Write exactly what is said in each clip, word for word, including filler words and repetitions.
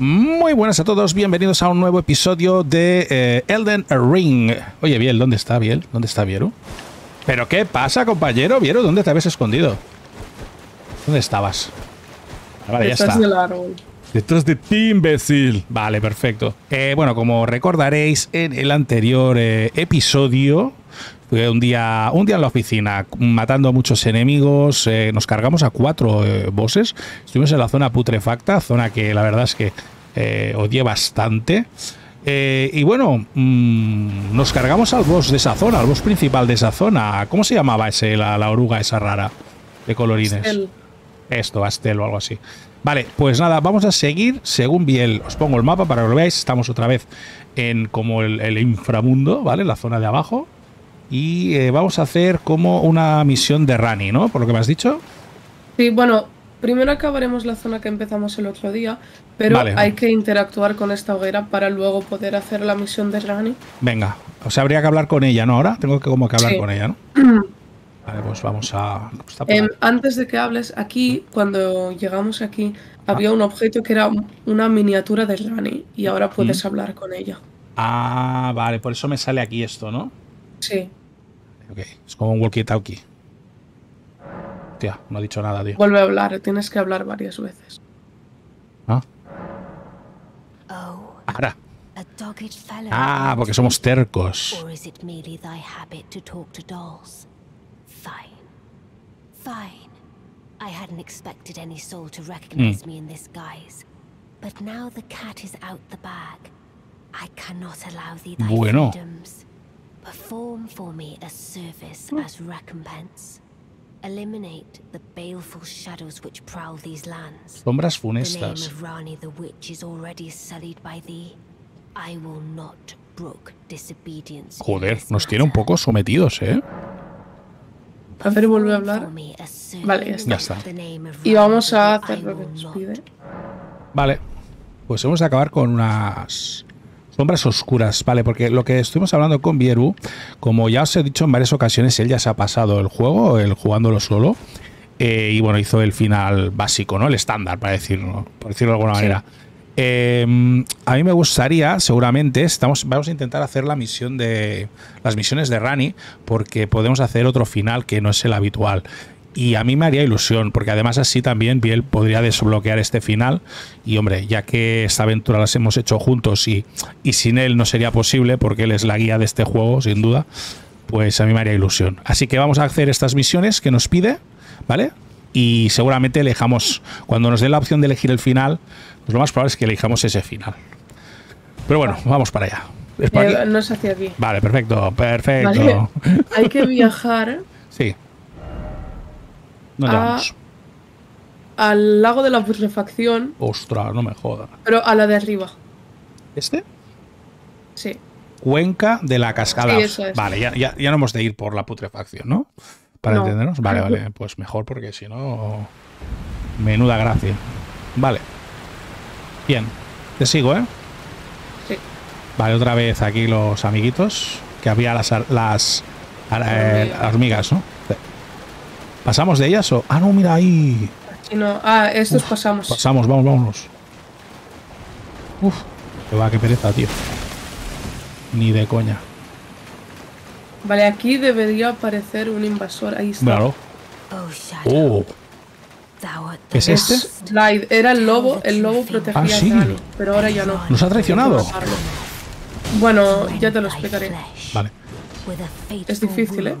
Muy buenas a todos, bienvenidos a un nuevo episodio de eh, Elden Ring. Oye, Biel, ¿dónde está Biel? ¿Dónde está Bieru? ¿Pero qué pasa, compañero? Bieru, ¿dónde te habías escondido? ¿Dónde estabas? Ah, vale, ya está. Detrás de ti, imbécil. Vale, perfecto. Eh, bueno, como recordaréis, en el anterior eh, episodio... Un día, un día en la oficina, matando a muchos enemigos, eh, nos cargamos a cuatro eh, bosses. Estuvimos en la zona putrefacta, zona que la verdad es que eh, odié bastante. Eh, y bueno, mmm, nos cargamos al boss de esa zona, al boss principal de esa zona. ¿Cómo se llamaba ese, la, la oruga esa rara de colorines? Astel. Esto, Astel o algo así. Vale, pues nada, vamos a seguir según Biel. Os pongo el mapa para que lo veáis. Estamos otra vez en como el, el inframundo, ¿vale? La zona de abajo. Y eh, vamos a hacer como una misión de Ranni, ¿no? Por lo que me has dicho. Sí, bueno, primero acabaremos la zona que empezamos el otro día, pero vale, hay que interactuar con esta hoguera para luego poder hacer la misión de Ranni. Venga, o sea, habría que hablar con ella, ¿no? Ahora tengo que como que hablar sí. con ella, ¿no? Vale, pues vamos a... Eh, antes de que hables, aquí, cuando llegamos aquí, ah. había un objeto que era una miniatura de Ranni y ahora puedes mm. hablar con ella. Ah, vale, por eso me sale aquí esto, ¿no? Sí. Ok, es como un walkie-talkie. Hostia, no ha dicho nada, tío. Vuelve a hablar, tienes que hablar varias veces. ¿Ah? Ahora. Ah, porque somos tercos. Mm. Bueno. Perform for me a service as recompense. Eliminate the baleful shadows which prowl these lands. Sombras funestas. The name of Ranni the witch is already sullied by thee. I will not brook disobedience. Joder, nos tiene un poco sometidos, ¿eh? A ver, vuelve a hablar. Vale, ya está. Y vamos a hacer lo que nos pide. Vale, pues hemos de acabar con unas... sombras oscuras, vale, porque lo que estuvimos hablando con Bieru, como ya os he dicho en varias ocasiones, él ya se ha pasado el juego, él jugándolo solo, eh, y bueno, hizo el final básico, ¿no? El estándar, para decirlo, por decirlo de alguna sí. manera. Eh, a mí me gustaría, seguramente, estamos, vamos a intentar hacer la misión de las misiones de Ranni, porque podemos hacer otro final que no es el habitual. Y a mí me haría ilusión, porque además así también Biel podría desbloquear este final. Y hombre, ya que esta aventura las hemos hecho juntos y, y sin él no sería posible, porque él es la guía de este juego, sin duda, pues a mí me haría ilusión. Así que vamos a hacer estas misiones que nos pide, ¿vale? Y seguramente elijamos, cuando nos dé la opción de elegir el final, pues lo más probable es que elijamos ese final. Pero bueno, vamos para allá. ¿Es para eh, aquí? No es hacia aquí. Vale, perfecto, perfecto. Vale. Hay que viajar. Sí. No a, al lago de la putrefacción. Ostras, no me jodas. Pero a la de arriba. ¿Este? Sí. Cuenca de la cascada. Sí, eso es. Vale, ya, ya, ya no hemos de ir por la putrefacción, ¿no? Para no. entendernos. Vale, vale. Pues mejor, porque si no... Menuda gracia. Vale. Bien. Te sigo, ¿eh? Sí. Vale, otra vez aquí los amiguitos. Que había las, las, eh, las hormigas, ¿no? ¿Pasamos de ellas o...? Ah, no, mira, ahí... Aquí no. Ah, estos Uf, pasamos. Pasamos, vamos, vámonos. Uf, que va, qué pereza, tío. Ni de coña. Vale, aquí debería aparecer un invasor. Ahí está. Claro. Oh. ¿Qué es este? Slide. Era el lobo. El lobo protegía ah, sí. a Ranni, pero ahora ya no. ¿Nos ha traicionado? Bueno, ya te lo explicaré. Vale. Es difícil, ¿eh?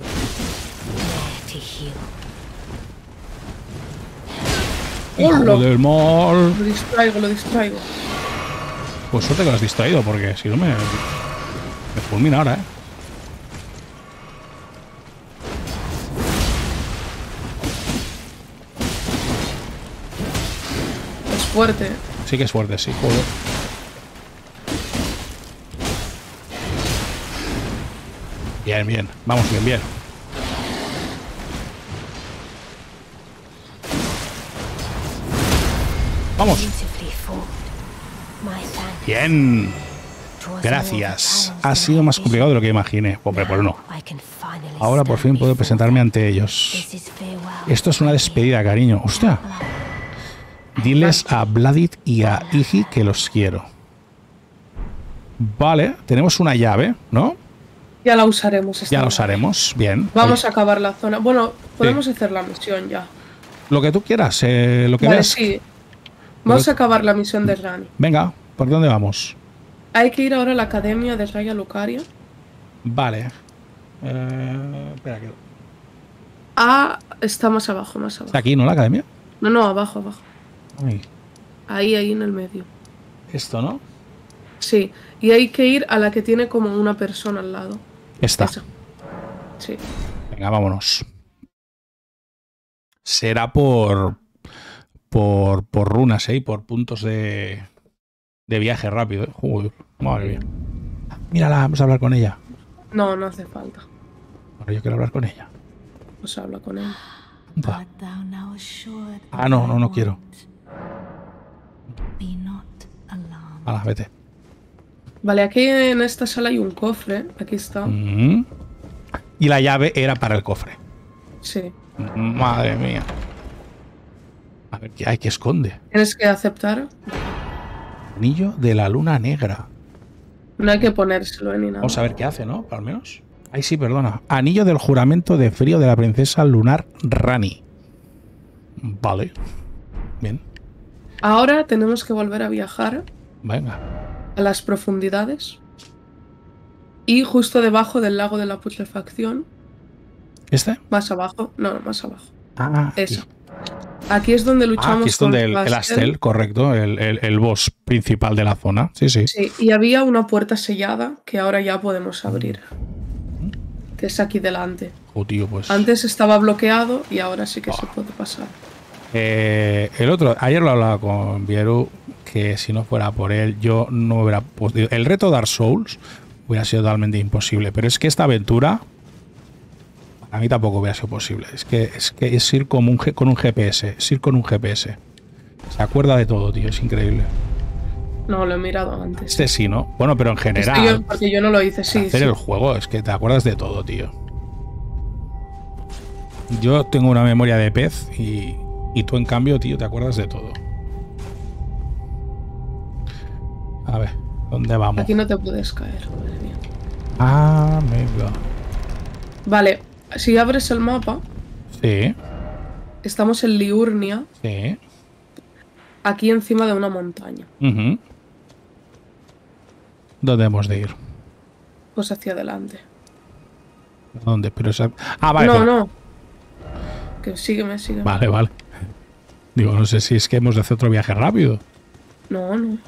¡Hijo del mal! Lo distraigo, lo distraigo. Pues suerte que lo has distraído, porque si no me... me fulmina ahora, ¿eh? Es fuerte. Sí que es fuerte, sí, joder. Bien, bien. Vamos, bien, bien. Vamos. Bien. Gracias. Ha sido más complicado de lo que imaginé. Hombre, pues no. Ahora por fin puedo presentarme ante ellos. Esto es una despedida, cariño. Hostia. Diles a Bladit y a Iji que los quiero. Vale, tenemos una llave, ¿no? Ya la usaremos. Esta ya la usaremos, bien. Vamos Oye. a acabar la zona. Bueno, podemos sí. hacer la misión ya. Lo que tú quieras, eh, lo que vale, veas. Sí. Vamos Pero... a acabar la misión de Ranni. Venga, ¿por dónde vamos? Hay que ir ahora a la academia de Raya Lucaria. Vale. Eh, espera que... Ah, está más abajo, más abajo. ¿Está aquí, no, la academia? No, no, abajo, abajo. Ahí. Ahí, ahí en el medio. Esto, ¿no? Sí. Y hay que ir a la que tiene como una persona al lado. Esta. Esa. Sí. Venga, vámonos. Será por... Por, por runas, ¿eh? Y por puntos de... De viaje rápido, ¿eh? Uy, madre mía. Mírala, vamos a hablar con ella. No, no hace falta. Ahora yo quiero hablar con ella. Pues habla con ella. Va. Ah, no, no, no quiero. Hala, vete. Vale, aquí en esta sala hay un cofre. Aquí está. Mm-hmm. Y la llave era para el cofre. Sí. Madre mía. A ver, ¿qué hay que esconde? Tienes que aceptar... Anillo de la luna negra. No hay que ponérselo ni nada. Vamos a ver qué hace, ¿no? Al menos. Ay, sí, perdona. Anillo del juramento de frío de la princesa lunar Ranni. Vale. Bien. Ahora tenemos que volver a viajar. Venga. A las profundidades. Y justo debajo del lago de la putrefacción. ¿Este? Más abajo. No, no, más abajo. Ah, eso. Aquí. Aquí es donde luchamos. Ah, aquí es donde con el, el Astel, correcto, el, el, el boss principal de la zona. Sí, sí, sí. Y había una puerta sellada que ahora ya podemos abrir. Que es aquí delante. Oh, tío, pues. Antes estaba bloqueado y ahora sí que oh. se puede pasar. Eh, el otro, ayer lo hablaba con Bieru, que si no fuera por él, yo no hubiera podido. El reto Dark Souls hubiera sido totalmente imposible. Pero es que esta aventura. A mí tampoco hubiera sido posible. Es que es, que es ir como un, con un G P S. Es ir con un G P S. Se acuerda de todo, tío. Es increíble. No, lo he mirado antes. Este sí, ¿no? Bueno, pero en general. Este yo, porque yo no lo hice, sí. Hacer sí. el juego es que te acuerdas de todo, tío. Yo tengo una memoria de pez y, y tú, en cambio, tío, te acuerdas de todo. A ver, ¿dónde vamos? Aquí no te puedes caer, madre mía. Ah, venga. Vale. Si abres el mapa. Sí. Estamos en Liurnia. Sí. Aquí encima de una montaña. Uh-huh. ¿Dónde hemos de ir? Pues hacia adelante. ¿Dónde? Pero esa... Ah, vale. No, pero... no. Que sígueme, sígueme. Vale, vale. Digo, no sé si es que hemos de hacer otro viaje rápido. No, no.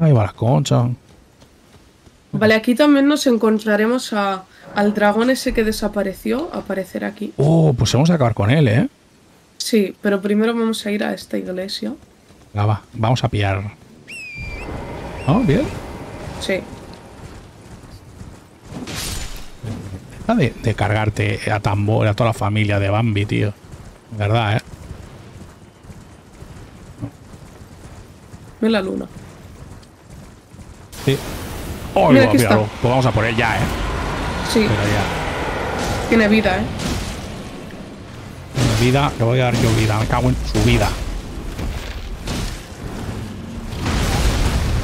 Ahí va la concha. Vale, aquí también nos encontraremos a... Al dragón ese que desapareció, aparecerá aquí. Oh, pues vamos a acabar con él, ¿eh? Sí, pero primero vamos a ir a esta iglesia. Ah, va, vamos a pillar. ¿Oh, bien? Sí. Deja de, de cargarte a Tambor, a toda la familia de Bambi, tío. ¿Verdad, eh? Ve la luna. Sí. Oh, mira, aquí está. Pues vamos a por él ya, ¿eh? Sí. Pero ya. Tiene vida, ¿eh? Tiene vida, le voy a dar yo vida. Me cago en su vida.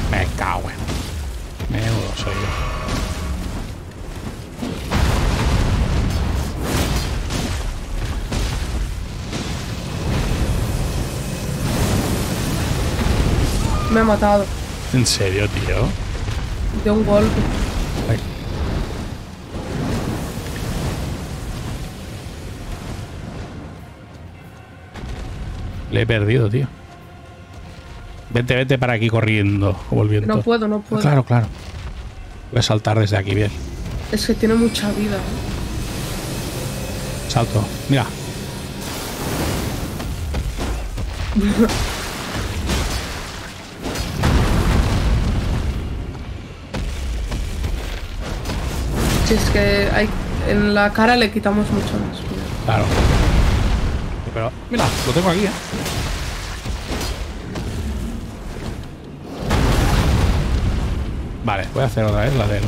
Me cago en. Menudo soy yo. Me ha matado. ¿En serio, tío? De un golpe. Ay. Le he perdido, tío. Vente, vete para aquí corriendo, volviendo. No puedo, no puedo. Claro, claro. Voy a saltar desde aquí, bien. Es que tiene mucha vida. Salto, mira. Si es que hay, en la cara le quitamos mucho más. Mira. Claro. Pero, mira, lo tengo aquí, ¿eh? Vale, voy a hacer otra vez la de él.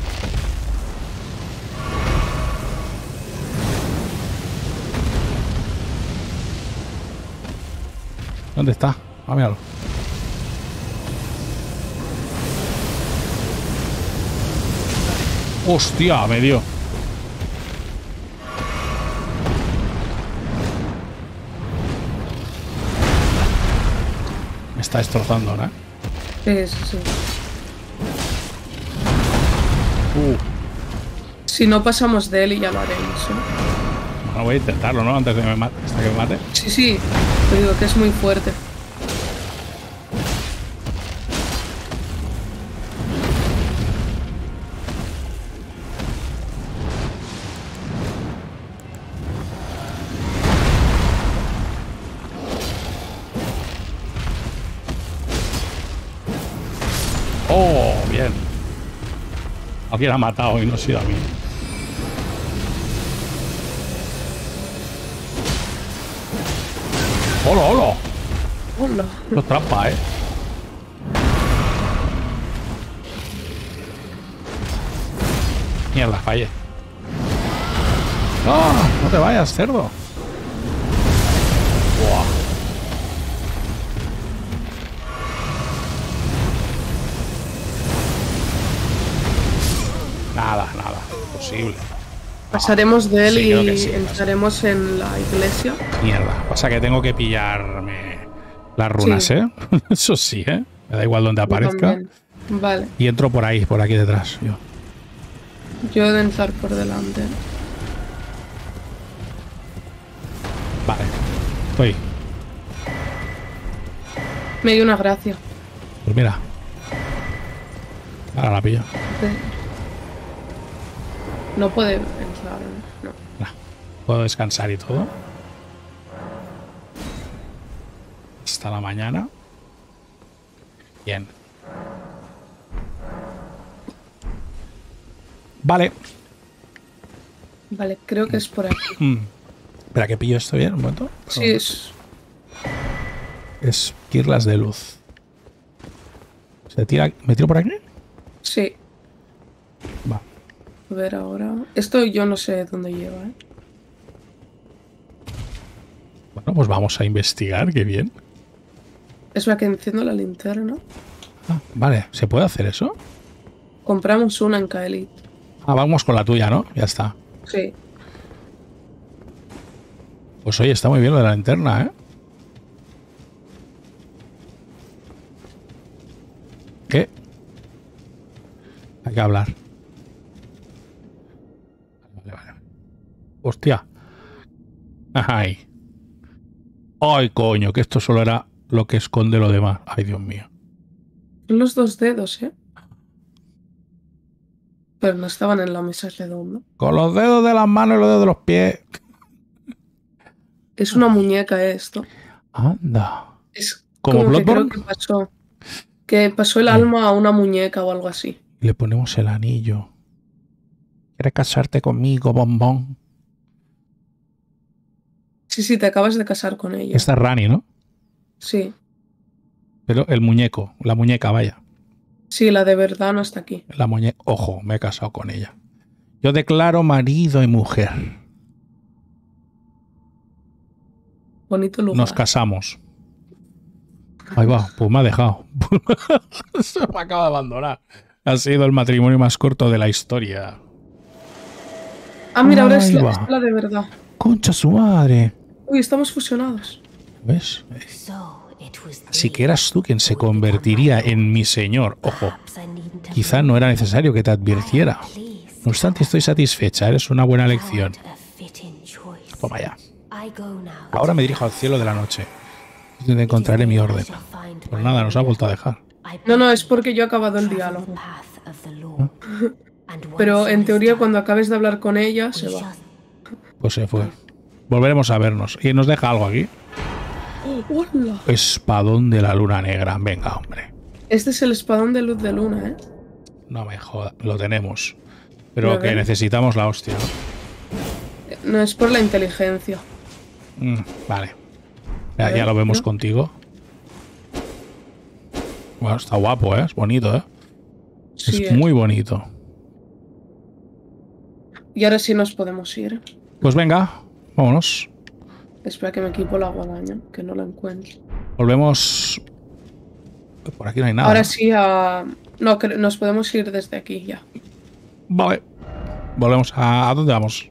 ¿Dónde está? Ah, míralo. ¡Hostia! Me dio. Me está destrozando ahora, ¿eh? Sí, sí, sí. Uh. Si no pasamos de él y ya lo haremos, ¿eh? Bueno, voy a intentarlo, ¿no? Antes de que me mate. Hasta que me mate. Sí, sí. Te digo que es muy fuerte. ¡Oh! Bien. Aquí la ha matado y no ha sido a mí. ¡Hola, hola! ¡Hola! Los trampas, eh. Mierda, fallé. ¡No! ¡No te vayas, cerdo! ¡Buah! Nada, nada. Imposible. Pasaremos de él sí, y sí, entraremos pasa. en la iglesia. Mierda, pasa que tengo que pillarme las runas, sí. ¿eh? Eso sí, ¿eh? Me da igual donde aparezca. Vale. Y entro por ahí, por aquí detrás. Yo, yo he de entrar por delante. Vale, estoy. Me dio una gracia. Pues mira. Ahora la pillo. No puede entrar, no. Nah, puedo descansar y todo. Hasta la mañana. Bien. Vale. Vale, creo que es por aquí. Mm. Espera, que pillo esto bien un momento. Perdón. Sí, es... Es kirlas de luz. ¿Se tira? ¿Me tiro por aquí? Sí. Va. A ver ahora... Esto yo no sé dónde lleva, ¿eh? Bueno, pues vamos a investigar, qué bien. Es la que enciendo la linterna. Ah, vale. ¿Se puede hacer eso? Compramos una en Caelid. Ah, vamos con la tuya, ¿no? Ya está. Sí. Pues oye, está muy bien lo de la linterna, ¿eh? ¿Qué? Hay que hablar. Hostia. Ay. Ay, coño, que esto solo era lo que esconde lo demás. Ay, Dios mío. Los dos dedos, ¿eh? Pero no estaban en la mesa redonda. Con los dedos de las manos y los dedos de los pies. Es una muñeca esto. Anda. Es como Bloodborne. Que, que, pasó, que pasó el alma a una muñeca o algo así. Le ponemos el anillo. ¿Quieres casarte conmigo, bombón? Sí, sí, te acabas de casar con ella. Esta es Ranni, ¿no? Sí. Pero el muñeco, la muñeca, vaya. Sí, la de verdad no está aquí. La muñeca, ojo, me he casado con ella. Yo declaro marido y mujer. Bonito lugar. Nos casamos. Ahí va, pues me ha dejado. Se me acaba de abandonar. Ha sido el matrimonio más corto de la historia. Ah, mira, ahora es la, es la de verdad. Concha su madre. Uy, estamos fusionados. ¿Ves? Así que eras tú quien se convertiría en mi señor. Ojo, quizá no era necesario que te advirtiera. No obstante, estoy satisfecha. Eres una buena elección. Toma ya. Ahora me dirijo al cielo de la noche, donde encontraré mi orden. Pues nada, nos ha vuelto a dejar. No, no, es porque yo he acabado el diálogo. ¿Ah? Pero en teoría cuando acabes de hablar con ella se va. Pues se fue. Volveremos a vernos. ¿Y nos deja algo aquí? ¡Hola! Espadón de la luna negra. Venga, hombre. Este es el espadón de luz de luna, ¿eh? No me jodas. Lo tenemos. Pero que necesitamos la hostia, ¿no? No, es por la inteligencia. Mm, vale. Ya, ver, ya lo vemos, ¿no? Contigo. Bueno, está guapo, ¿eh? Es bonito, ¿eh? Sí, es eh. muy bonito. Y ahora sí nos podemos ir. Pues venga, vámonos. Espera que me equipo la guadaña, que no la encuentro. Volvemos... Por aquí no hay nada. Ahora sí, a... no, nos podemos ir desde aquí ya. Vale. Volvemos a... ¿A dónde vamos?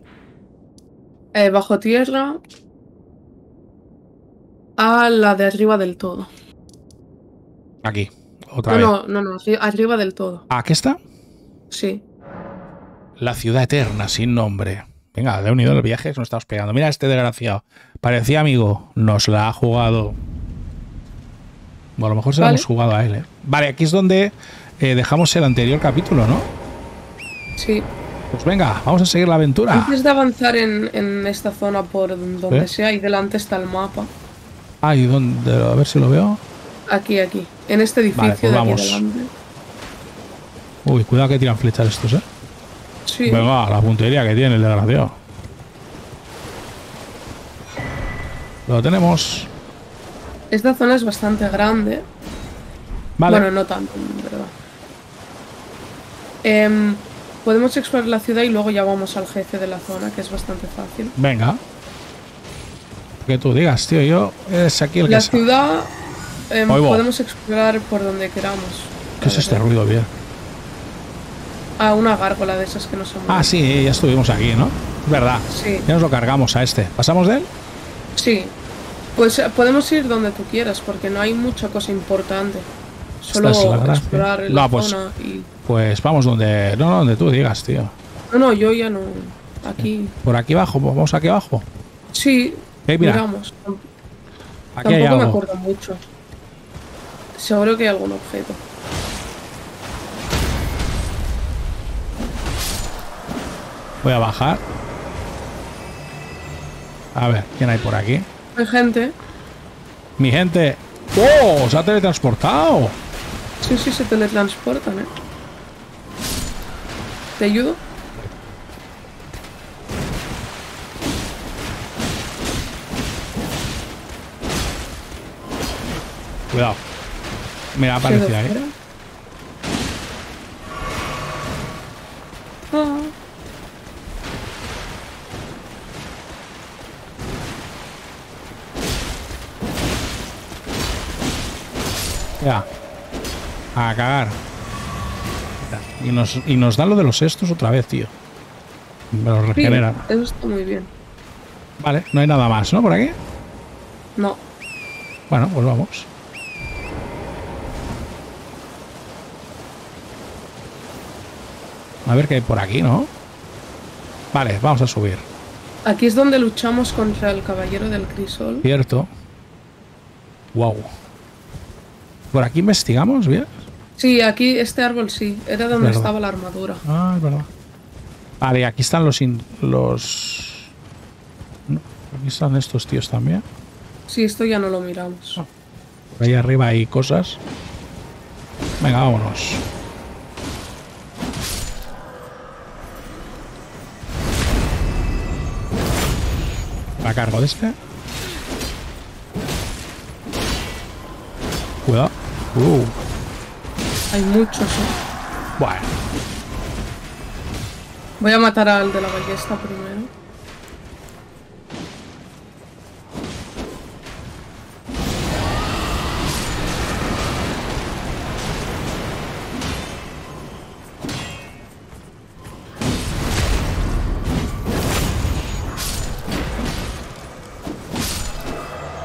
Eh, bajo tierra. A la de arriba del todo. Aquí. Otra no, vez. No, no, no. Arriba del todo. ¿Aquí está? Sí. La ciudad eterna, sin nombre. Venga, le he unido los viajes, nos estamos pegando. Mira este desgraciado. Parecía amigo. Nos la ha jugado. Bueno, a lo mejor se la ¿Vale? hemos jugado a él, ¿eh? Vale, aquí es donde eh, dejamos el anterior capítulo, ¿no? Sí. Pues venga, vamos a seguir la aventura. Antes de avanzar en, en esta zona por donde ¿Eh? sea, ahí delante está el mapa. Ah, ¿y dónde? A ver si lo veo. Aquí, aquí. En este edificio vale, pues de vamos. Aquí delante. Uy, cuidado que tiran flechas estos, ¿eh? Sí. Venga, la puntería que tiene el desgraciado. Lo tenemos. Esta zona es bastante grande. Vale. Bueno, no tanto, en verdad. Eh, podemos explorar la ciudad y luego ya vamos al jefe de la zona, que es bastante fácil. Venga. Que tú digas, tío, yo... Es aquí el que... La ciudad... Eh, podemos explorar por donde queramos. ¿Qué es este ruido, bien? Ah, una gárgola de esas que no se mueven. Ah, sí, ya estuvimos aquí, ¿no? Es verdad. Sí. Ya nos lo cargamos a este. ¿Pasamos de él? Sí. Pues podemos ir donde tú quieras, porque no hay mucha cosa importante. Solo es explorar la no, pues, zona y... Pues vamos donde... No, no, donde tú digas, tío. No, no, yo ya no... Aquí... ¿Por aquí abajo? ¿Vamos aquí abajo? Sí, hey, mira. Miramos. Aquí Tampoco hay algo. me acuerdo mucho. Seguro que hay algún objeto. Voy a bajar. A ver, ¿quién hay por aquí? Hay gente. Mi gente. ¡Oh! Se ha teletransportado. Sí, sí, se teletransportan, ¿eh? ¿Te ayudo? Cuidado. Me ha aparecido ahí. ¿eh? Ah. Ya. A cagar. Y nos, y nos dan lo de los estos otra vez, tío. Me los regeneran. Sí, eso está muy bien. Vale, no hay nada más, ¿no? ¿Por aquí? No. Bueno, pues vamos. A ver qué hay por aquí, ¿no? Vale, vamos a subir. Aquí es donde luchamos contra el caballero del crisol. Cierto. Wow. ¿Por aquí investigamos bien? Sí, aquí, este árbol sí. Era donde es estaba la armadura. Ah, es verdad. Vale, aquí están los... In los... No, aquí están estos tíos también. Sí, esto ya no lo miramos. Ah, por ahí arriba hay cosas. Venga, vámonos. ¿La cargo de este? Cuidado. Uh. Hay muchos, ¿eh? Bueno. Voy a matar al de la ballesta primero.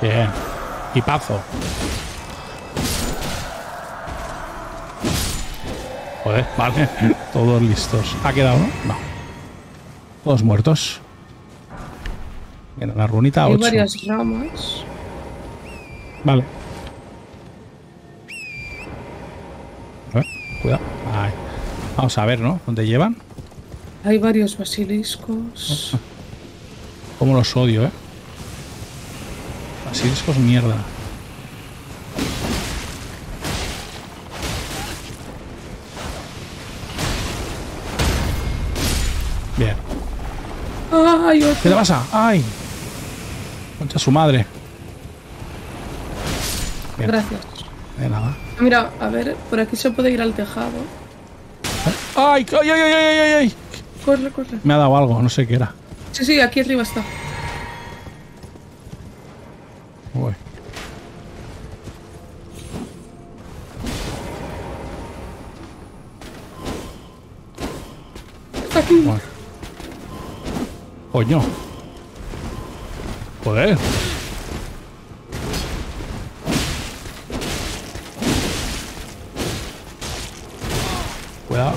Bien. Equipazo. Joder, vale, todos listos. ¿Ha quedado uno? No. Todos muertos. Mira, la runita ocho. Hay varias ramas. Vale. A ver, cuidado. Ahí. Vamos a ver, ¿no? ¿Dónde llevan? Hay varios basiliscos. Como los odio, ¿eh? Basiliscos mierda. Bien. Ay, otro. ¿Qué le pasa? ¡Ay! Concha su madre. Bien. Gracias. De nada. Mira, a ver, por aquí se puede ir al tejado. ¡Ay! ¡Ay, ay, ay, ay, ay! Corre, corre. Me ha dado algo, no sé qué era. Sí, sí, aquí arriba está. Uy. Coño. Joder. Cuidado.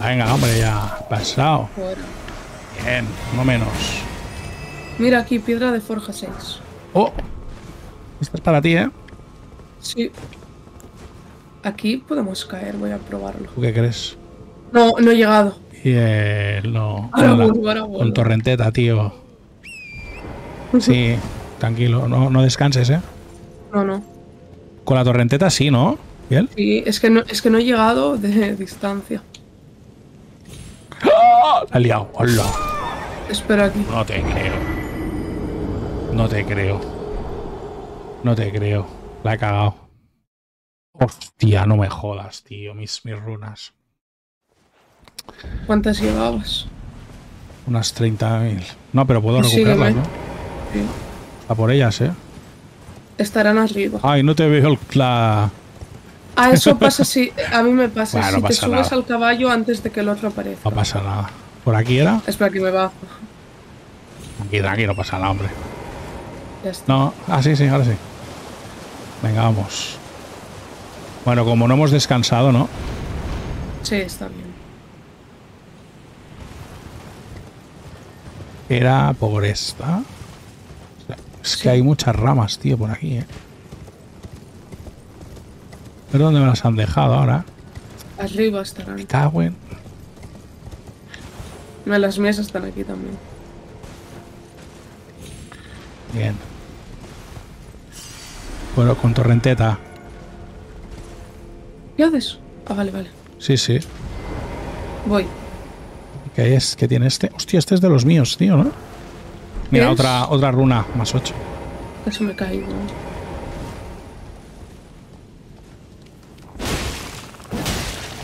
Venga, hombre, ya. Pasado. Bien, no menos. Mira aquí, piedra de forja seis. Oh. Esta es para ti, ¿eh? Sí. Aquí podemos caer, voy a probarlo. ¿Qué crees? No, no he llegado. Bien, no. Ahora vuelvo, ahora vuelvo. Con torrenteta, tío. Sí, tranquilo. No, no descanses, ¿eh? No, no. Con la torrenteta sí, ¿no? ¿Bien? Sí, es que no, es que no he llegado de distancia. ¡Ah! La he liado. ¡Hola! Espera aquí. No te creo. No te creo. No te creo. La he cagado. Hostia, no me jodas, tío, mis, mis runas. ¿Cuántas llevabas? Unas treinta mil. No, pero puedo recuperarlas, sí, ¿no? Sí. A por ellas, ¿eh? Estarán arriba. Ay, no te veo la... Ah, eso pasa si... A mí me pasa. Bueno, si no pasa te subes nada. Al caballo antes de que el otro aparezca. No pasa nada. ¿Por aquí era? Espera, aquí me va. Aquí, aquí no pasa nada, hombre. Ya está. No, ah, sí, sí, ahora sí. Venga, vamos. Bueno, como no hemos descansado, ¿no? Sí, está bien. Era por esta. Es que sí. Hay muchas ramas, tío, por aquí, ¿eh? ¿Pero dónde me las han dejado ahora? Arriba estarán. Me cago en... No, las mías están aquí también. Bien. Bueno, con torrenteta. ¿Qué haces? Ah, vale, vale. Sí, sí. Voy. ¿Qué es? ¿Qué tiene este? Hostia, este es de los míos, tío, ¿no? Mira, otra, otra runa, más ocho. Eso me he caído.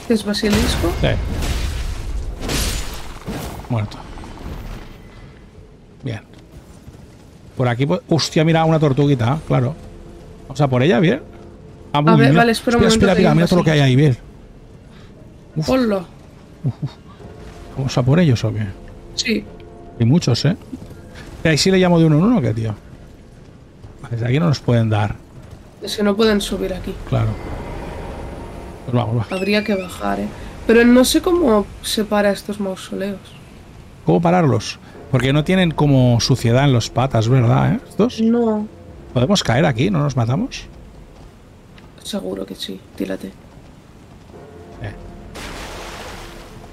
¿Qué es basilisco? Sí. Muerto. Bien. Por aquí... Hostia, mira, una tortuguita, claro. O sea, por ella, bien. Ah, a ver, mira, vale, espera, espera un momento. Espera, mira, mira todo lo que hay ahí, bien. Hola. ¿Vamos a por ellos o qué? Sí. Hay muchos, ¿eh? Ahí sí le llamo de uno en uno, ¿qué, tío? Desde aquí no nos pueden dar. Es que no pueden subir aquí. Claro. Pues vamos, vamos. Habría que bajar, ¿eh? Pero no sé cómo se para estos mausoleos. ¿Cómo pararlos? Porque no tienen como suciedad en los patas, ¿verdad, eh? ¿Estos? No. ¿Podemos caer aquí? ¿No nos matamos? Seguro que sí, tírate. Eh.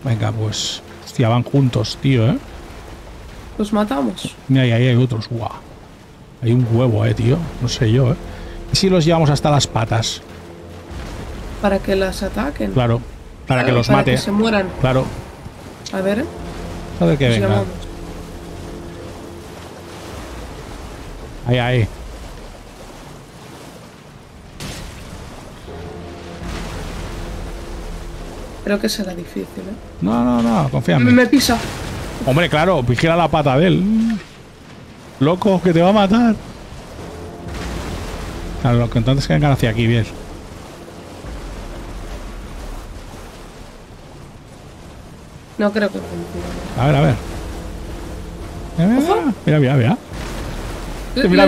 Venga, pues. Hostia, van juntos, tío, ¿eh? Los matamos. Mira, ahí, ahí hay otros, guau. Hay un huevo, eh, tío. No sé yo, eh. ¿Y si los llevamos hasta las patas? Para que las ataquen. Claro. Para, para que los para mate. Para que se mueran. Claro. A ver, eh. A ver que venga. Llamamos. Ahí, ahí. Creo que será difícil, ¿eh? No, no, no, confía en mí. Me pisa. Hombre, claro, vigila la pata de él. Loco, que te va a matar. Claro, lo que entonces que vengan hacia aquí, bien. No creo que... A ver, a ver. Mira, mira, mira. Mira, mira.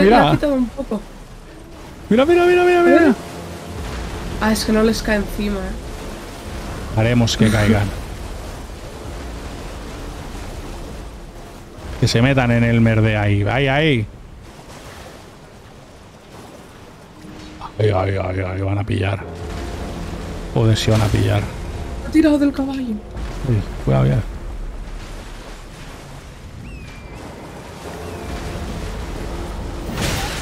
Mira, mira, mira, mira, mira. Ah, es que no les cae encima, eh. Haremos que caigan. Que se metan en el merde ahí. Ahí, ahí. Ahí, ahí, ahí, ahí. Van a pillar. Joder, si van a pillar. Lo he tirado del caballo. Sí, cuidado ya.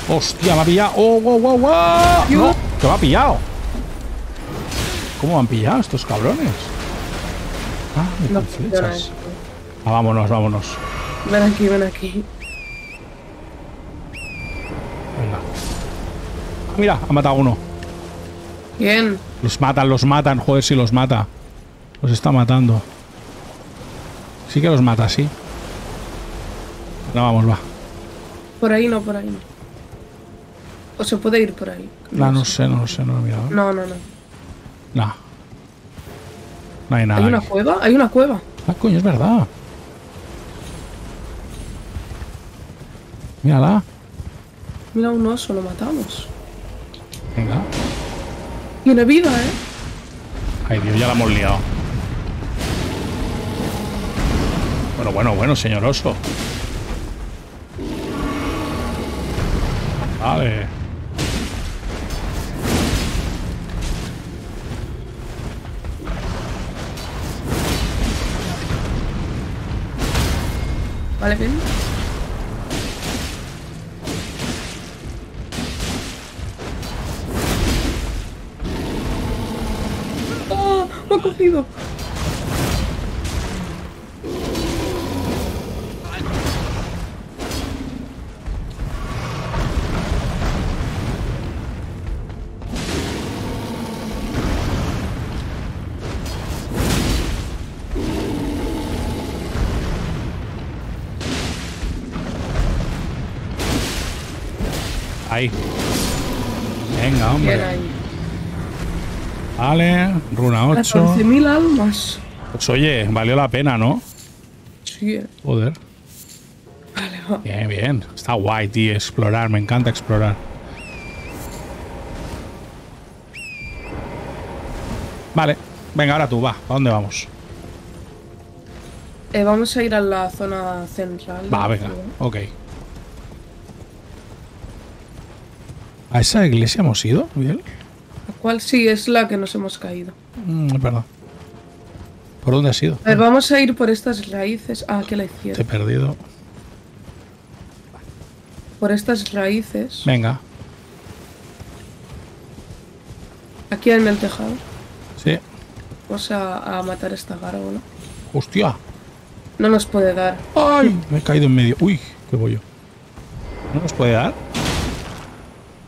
Hostia, me ha pillado. ¡Oh, wow, wow, wow! ¡No! ¡Que me ha pillado! ¿Cómo han pillado estos cabrones? Ah, me no, flechas. Ah, vámonos, vámonos. Ven aquí, ven aquí. Venga. Mira, ha matado uno. Bien. Los matan, los matan. Joder, si los mata. Los está matando. Sí que los mata, sí. No, vamos, va. Por ahí no, por ahí no. ¿O se puede ir por ahí? No, no sé, no lo sé, no lo he mirado. No, no, no. No. No hay nada. ¿Hay una aquí. cueva? Hay una cueva. Ah, coño, es verdad. Mírala. Mira, un oso, lo matamos. Venga. Tiene vida, ¿eh? Ay, Dios, ya la hemos liado. Bueno, bueno, bueno, señor oso. Vale. Vale, bien. ¡Ah! ¡Me ha cogido! Ahí. Venga, hombre. Vale, runa ocho. catorce mil almas. Pues oye, valió la pena, ¿no? Sí. Joder. Vale, va. Bien, bien. Está guay, tío, explorar. Me encanta explorar. Vale. Venga, ahora tú, va. ¿A dónde vamos? Eh, vamos a ir a la zona central. Va, venga. Ok. ¿A esa iglesia hemos ido, Miguel? ¿La cual sí es la que nos hemos caído? Mm, perdón. ¿Por dónde has ido? A ver, vamos a ir por estas raíces. Ah, aquí a la izquierda. Te he perdido. Por estas raíces. Venga. Aquí en el tejado. Sí. Vamos a, a matar esta gárgola. ¡Hostia! No nos puede dar. ¡Ay! Me he caído en medio. ¡Uy! ¡Qué bollo! ¿No nos puede dar?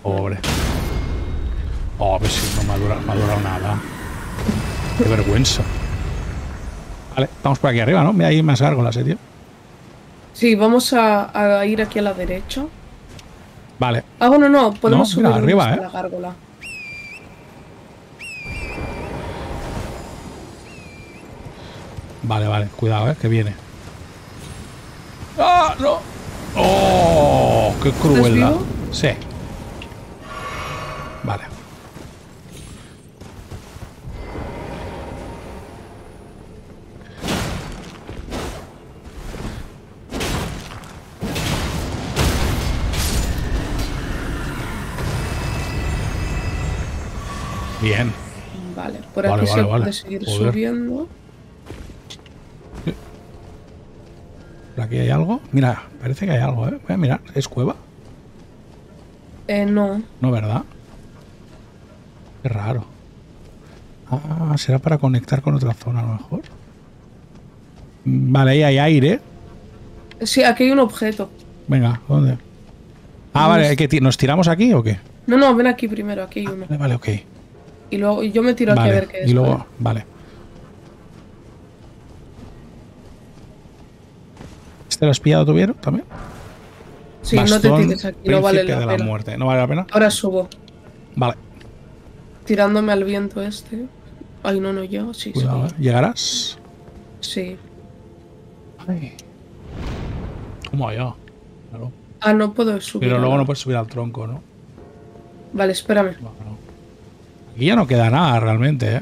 Pobre. Oh, a ver si no me ha durado, me ha durado nada. Qué vergüenza. Vale, estamos por aquí arriba, ¿no? Mira, hay más gárgolas, eh, tío. Sí, vamos a, a ir aquí a la derecha. Vale. Ah, bueno, no, podemos no, subir arriba, hasta eh. la gárgola. Vale, vale, cuidado, eh, que viene. ¡Ah, no! ¡Oh! ¡Qué crueldad! Sí. Vale. Bien. Vale, por vale, aquí vale, se vale. puede seguir Poder. subiendo. ¿Por aquí hay algo? Mira, parece que hay algo, ¿eh? Voy a mirar. ¿Es cueva? Eh, no. No, ¿verdad? Qué raro. Ah, será para conectar con otra zona a lo mejor. Vale, ahí hay aire. Sí, aquí hay un objeto. Venga, ¿dónde? Ah, no, vale, ¿que ¿nos tiramos aquí o qué? No, no, ven aquí primero, aquí hay uno. Ah, vale, ok. Y luego yo me tiro vale, aquí a ver qué es. Y luego, vale. vale. ¿Este lo has pillado tú, Bieru, también? Sí, Bastón, no te tires aquí, no vale la, la pena. Muerte. No vale la pena. Ahora subo. Vale. Tirándome al viento este. Ay, no, no llego. Sí, Cuidado, sí. ¿eh? ¿Llegarás? Sí. Ay. ¿Cómo allá? Claro. Ah, no puedo subir. Pero luego no puedes subir al tronco, ¿no? Vale, espérame. Bueno. Aquí ya no queda nada realmente, ¿eh?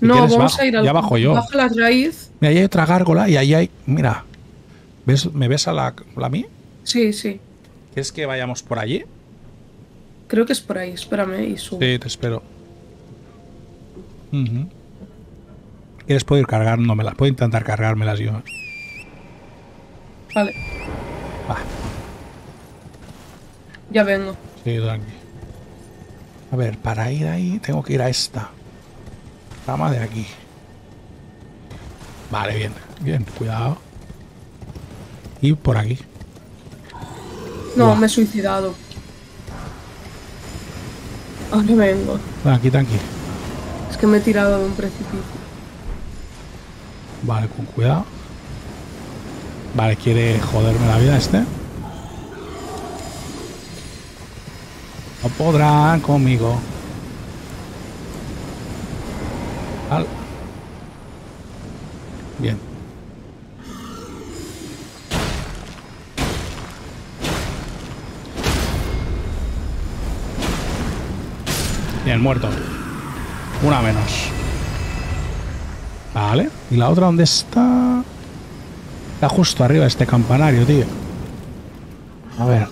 Si no, quieres, vamos bajo. a ir al... Ya bajo yo. Bajo la raíz. Mira, ahí hay otra gárgola y ahí hay... Mira. ¿Ves? ¿Me ves a la, la mía? Sí, sí. ¿Quieres que vayamos por allí? Creo que es por ahí, espérame y subo. Sí, te espero. Uh-huh. ¿Quieres poder cargármelas? Puedo intentar cargármelas yo. Vale. Va. Ya vengo. Sí, tranqui. A ver, para ir ahí tengo que ir a esta rama de aquí. Vale, bien, bien, cuidado. Y por aquí. No, Uah. me he suicidado. Ahora vengo. Aquí, tranqui. Es que me he tirado de un precipicio. Vale, con cuidado. Vale, ¿quiere joderme la vida este? No podrán conmigo. Al. Bien. Bien, muerto. Una menos. Vale. ¿Y la otra dónde está? Está justo arriba de este campanario, tío. A ver.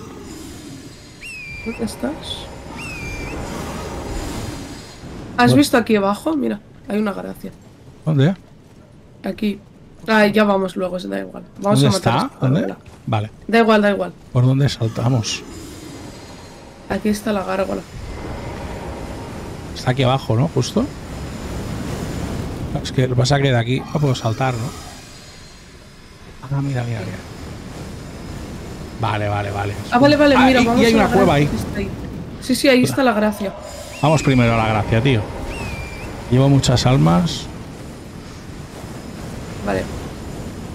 ¿Dónde estás? ¿Has bueno. visto aquí abajo? Mira, hay una gracia. ¿Dónde? Aquí. Ah, ya vamos luego, da igual. Vamos ¿Dónde a matar está? A ¿Dónde? Vale. Da igual, da igual. ¿Por dónde saltamos? Aquí está la gárgola. Está aquí abajo, ¿no? Justo. Es que lo que pasa es que de aquí no puedo saltar, ¿no? Ah, mira, mira, mira. Vale, vale, vale. Ah, vale, vale, mira, ah, vamos. Y hay a una cueva ahí. ahí. Sí, sí, ahí está la gracia. Vamos primero a la gracia, tío. Llevo muchas almas. Vale.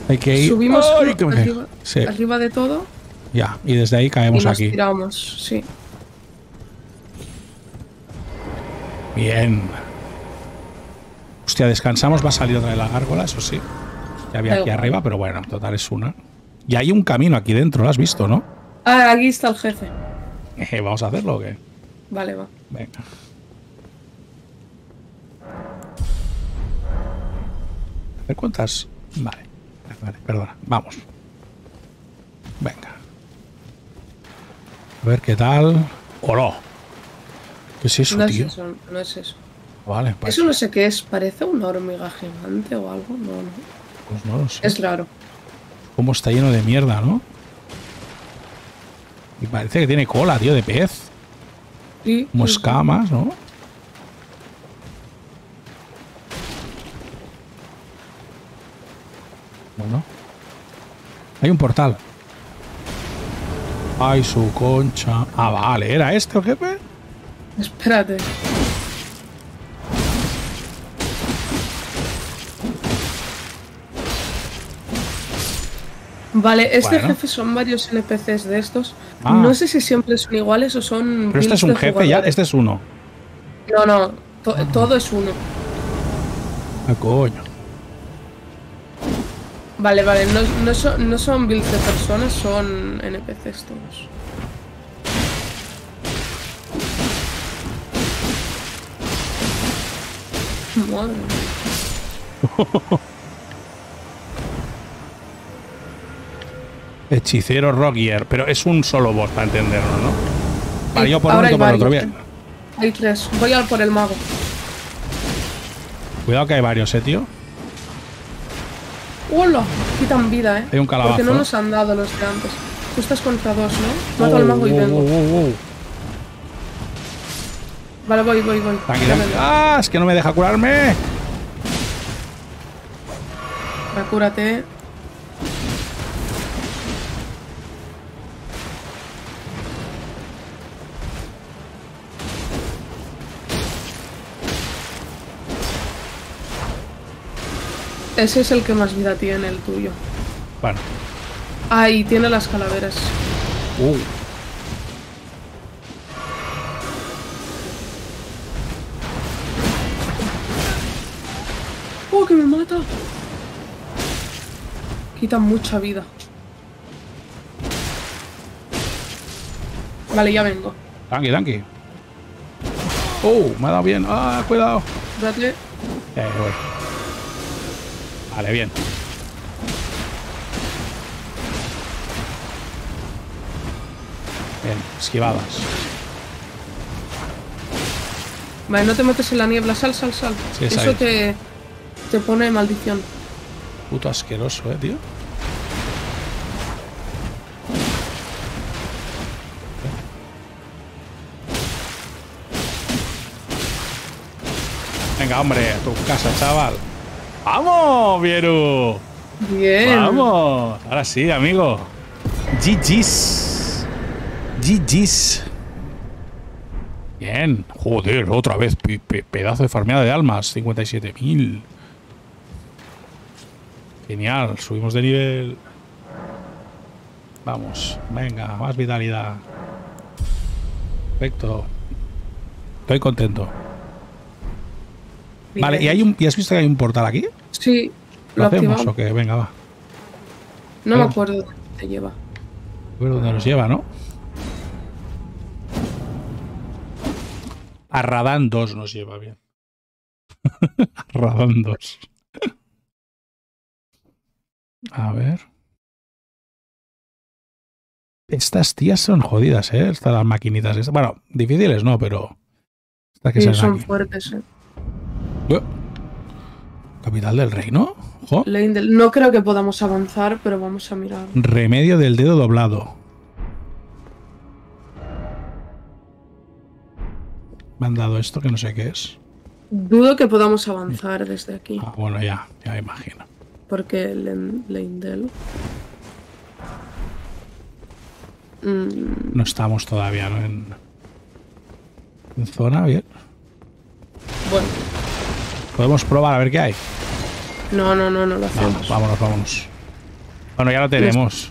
Hay que ir. Subimos ¡Ay, que me... arriba, sí. arriba de todo. Ya, y desde ahí caemos y nos aquí. Tiramos, sí. Bien. Hostia, descansamos. Va a salir otra de la gárgola, eso sí. Ya había aquí arriba, pero bueno, total es una. Y hay un camino aquí dentro, ¿lo has visto, no? Ah, aquí está el jefe. Eh, ¿Vamos a hacerlo o qué? Vale, va. Venga. A ver cuántas... Vale, vale, perdona. Vamos. Venga. A ver qué tal... ¡Oh, no! ¿Qué es eso, no tío? Es eso, no es eso. Vale, parece. Eso no sé qué es. Parece una hormiga gigante o algo. No, no. Pues no lo sé. Es raro. Como está lleno de mierda, ¿no? Y parece que tiene cola, tío, de pez. Sí. Como sí. escamas, ¿no? Bueno. Hay un portal. Ay, su concha. Ah, vale. ¿Era este el jefe? Espérate. Vale, este bueno. jefe son varios N P Cs de estos. Ah. No sé si siempre son iguales o son... Pero este es un jefe jugadores. ya, este es uno. No, no, to ah. todo es uno. Ah, coño. Vale, vale, no, no, son, no son builds de personas, son N P Cs todos. Madre mía. Hechicero Rockier, pero es un solo boss para entenderlo, ¿no? Vale, yo por uno y por varios, otro, bien. Hay tres, voy a por el mago. Cuidado que hay varios, eh, tío. ¡Hola! Quitan vida, eh. Hay un calabazo. Porque no nos han dado los de antes. Tú estás contra dos, ¿no? Mato oh, al mago y vengo. Oh, oh, oh. Vale, voy, voy, voy. Tranquila. ¡Ah! Es que no me deja curarme. Cúrate. Ese es el que más vida tiene, el tuyo. Bueno. Ah, y tiene las calaveras. Uh. ¡Oh, que me mata! Quita mucha vida. Vale, ya vengo. Tranqui, tranqui. ¡Oh! Me ha dado bien. ¡Ah, cuidado! Date. Eh, voy. Vale, bien. Bien, esquivadas. Vale, no te metes en la niebla. Sal, sal, sal. Sí, Eso te, te pone maldición. Puto asqueroso, eh, tío. Venga, hombre, a tu casa, chaval. ¡Vamos, Bieru! ¡Bien! ¡Vamos! Ahora sí, amigo. G Gs. G Gs. Bien. Joder, otra vez. Pe pe pedazo de farmeada de almas. cincuenta y siete mil. Genial. Subimos de nivel. Vamos. Venga, más vitalidad. perfecto. Estoy contento. Bien. Vale, ¿y, hay un, ¿y has visto que hay un portal aquí? Sí. ¿Lo, lo hacemos activado. o qué? Venga, va. No me acuerdo dónde te lleva. No me acuerdo dónde nos lleva, ¿no? A Radán dos nos lleva, bien. A Radán dos. A ver. Estas tías son jodidas, ¿eh? Estas las maquinitas. Estas. Bueno, difíciles no, pero... Estas que sí, son aquí. fuertes, ¿eh? ¿Eh? Capital del reino. ¿Jo? Leyndell. No creo que podamos avanzar, pero vamos a mirar. Remedio del dedo doblado. Me han dado esto que no sé qué es. Dudo que podamos avanzar desde aquí. Ah, bueno, ya, ya imagino. Porque Leyndell... No estamos todavía, ¿no? En, en zona, bien. Bueno. Podemos probar a ver qué hay. No, no, no, no lo hacemos. Vamos, vámonos, vámonos. Bueno, ya lo tenemos.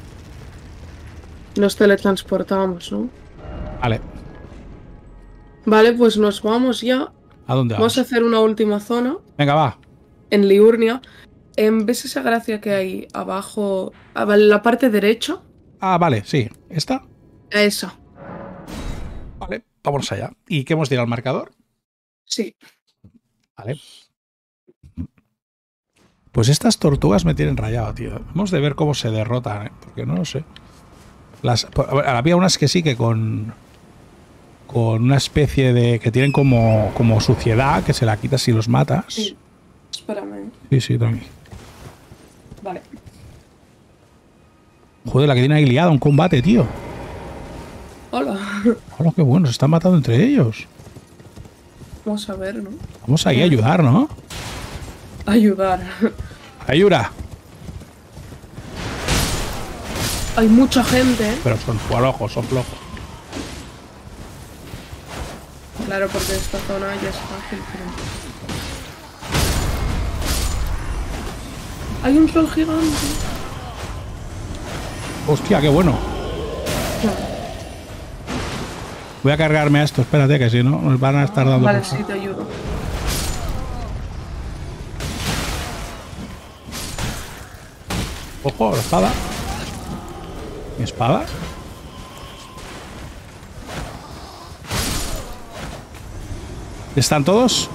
Nos teletransportamos, ¿no? Vale. Vale, pues nos vamos ya. ¿A dónde vamos? Vamos a hacer una última zona. Venga, va. En Liurnia. ¿Ves esa gracia que hay abajo, en la parte derecha? Ah, vale, sí. ¿Esta? Esa. Vale, vamos allá. ¿Y qué hemos de ir al marcador? Sí. Vale. Pues estas tortugas me tienen rayado, tío. Hemos de ver cómo se derrotan, ¿eh? Porque no lo sé. Las, había unas que sí que con... Con una especie de... Que tienen como, como suciedad, que se la quitas si los matas. Sí. Espérame. Sí, sí, tranqui. Vale. Joder, la que tiene ahí liada, un combate, tío. Hola. Hola, qué bueno, se están matando entre ellos. Vamos a ver, ¿no? Vamos ahí a ayudar, ¿no? Ayudar. Ayuda. Hay mucha gente, ¿eh? Pero son flojos, son flojos. Claro, porque esta zona ya es fácil. Pero... Hay un troll gigante. Hostia, qué bueno. Voy a cargarme a esto, espérate, que si no nos van a estar dando... Vale, por... sí, te ayudo. Ojo, la espada. ¿Mi espada? ¿Están todos?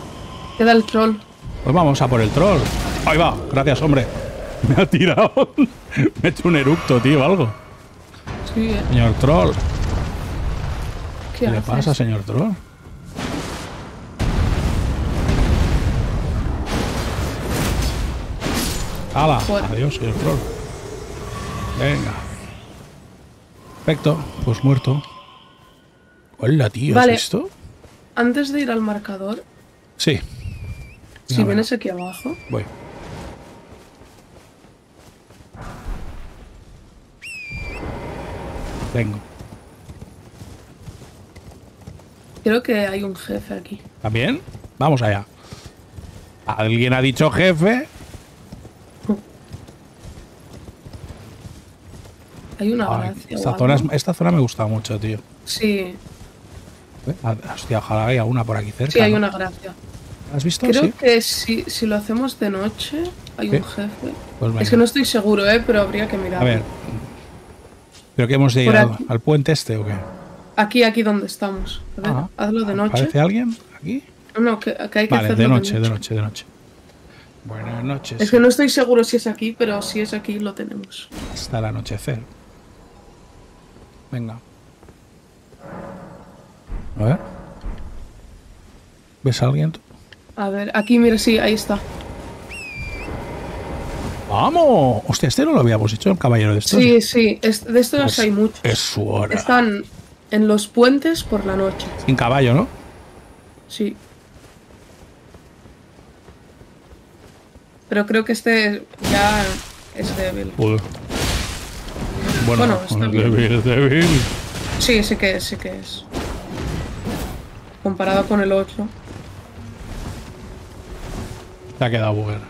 Queda el troll. Pues vamos a por el troll. Ahí va, gracias, hombre. Me ha tirado. Me ha hecho un eructo, tío, algo. Sí, eh. Señor troll. ¿Qué, ¿Qué le pasa, señor troll? ¡Hala! Fuera. Adiós, señor troll. Venga. Perfecto, pues muerto. Hola, tío, vale. ¿Es esto? Antes de ir al marcador. Sí. Si no, vienes aquí abajo. Voy. Tengo. Creo que hay un jefe aquí. ¿También? Vamos allá. ¿Alguien ha dicho jefe? Hay una ah, gracia. Esta zona, es, esta zona me gusta mucho, tío. Sí. ¿Eh? Hostia, ojalá haya una por aquí cerca. Sí, hay ¿no? una gracia. ¿Has visto? Creo ¿Sí? que si, si lo hacemos de noche, hay ¿Qué? un jefe. Pues es que no estoy seguro, ¿eh? Pero habría que mirar. A ver. ¿Pero que hemos de ir al, al puente este o qué? Aquí, aquí donde estamos. A ver, ah, hazlo de noche. ¿Parece alguien aquí? No, que, que hay que vale, hacerlo de noche, de noche. De noche, de noche. Buenas noches. Es que no estoy seguro si es aquí, pero si es aquí lo tenemos. Hasta el anochecer. Venga. A ver. ¿Ves a alguien? A ver, aquí, mira, sí, ahí está. ¡Vamos! Hostia, este no lo habíamos hecho, el caballero de estos. Sí, sí, es, de estos pues hay muchos. Es su hora. Están en los puentes por la noche. Sin caballo, ¿no? Sí. Pero creo que este ya es débil. Uf. Bueno, bueno está es bien. débil, es débil. Sí, sí que es, sí que es. Comparado con el otro. Te ha quedado bueno.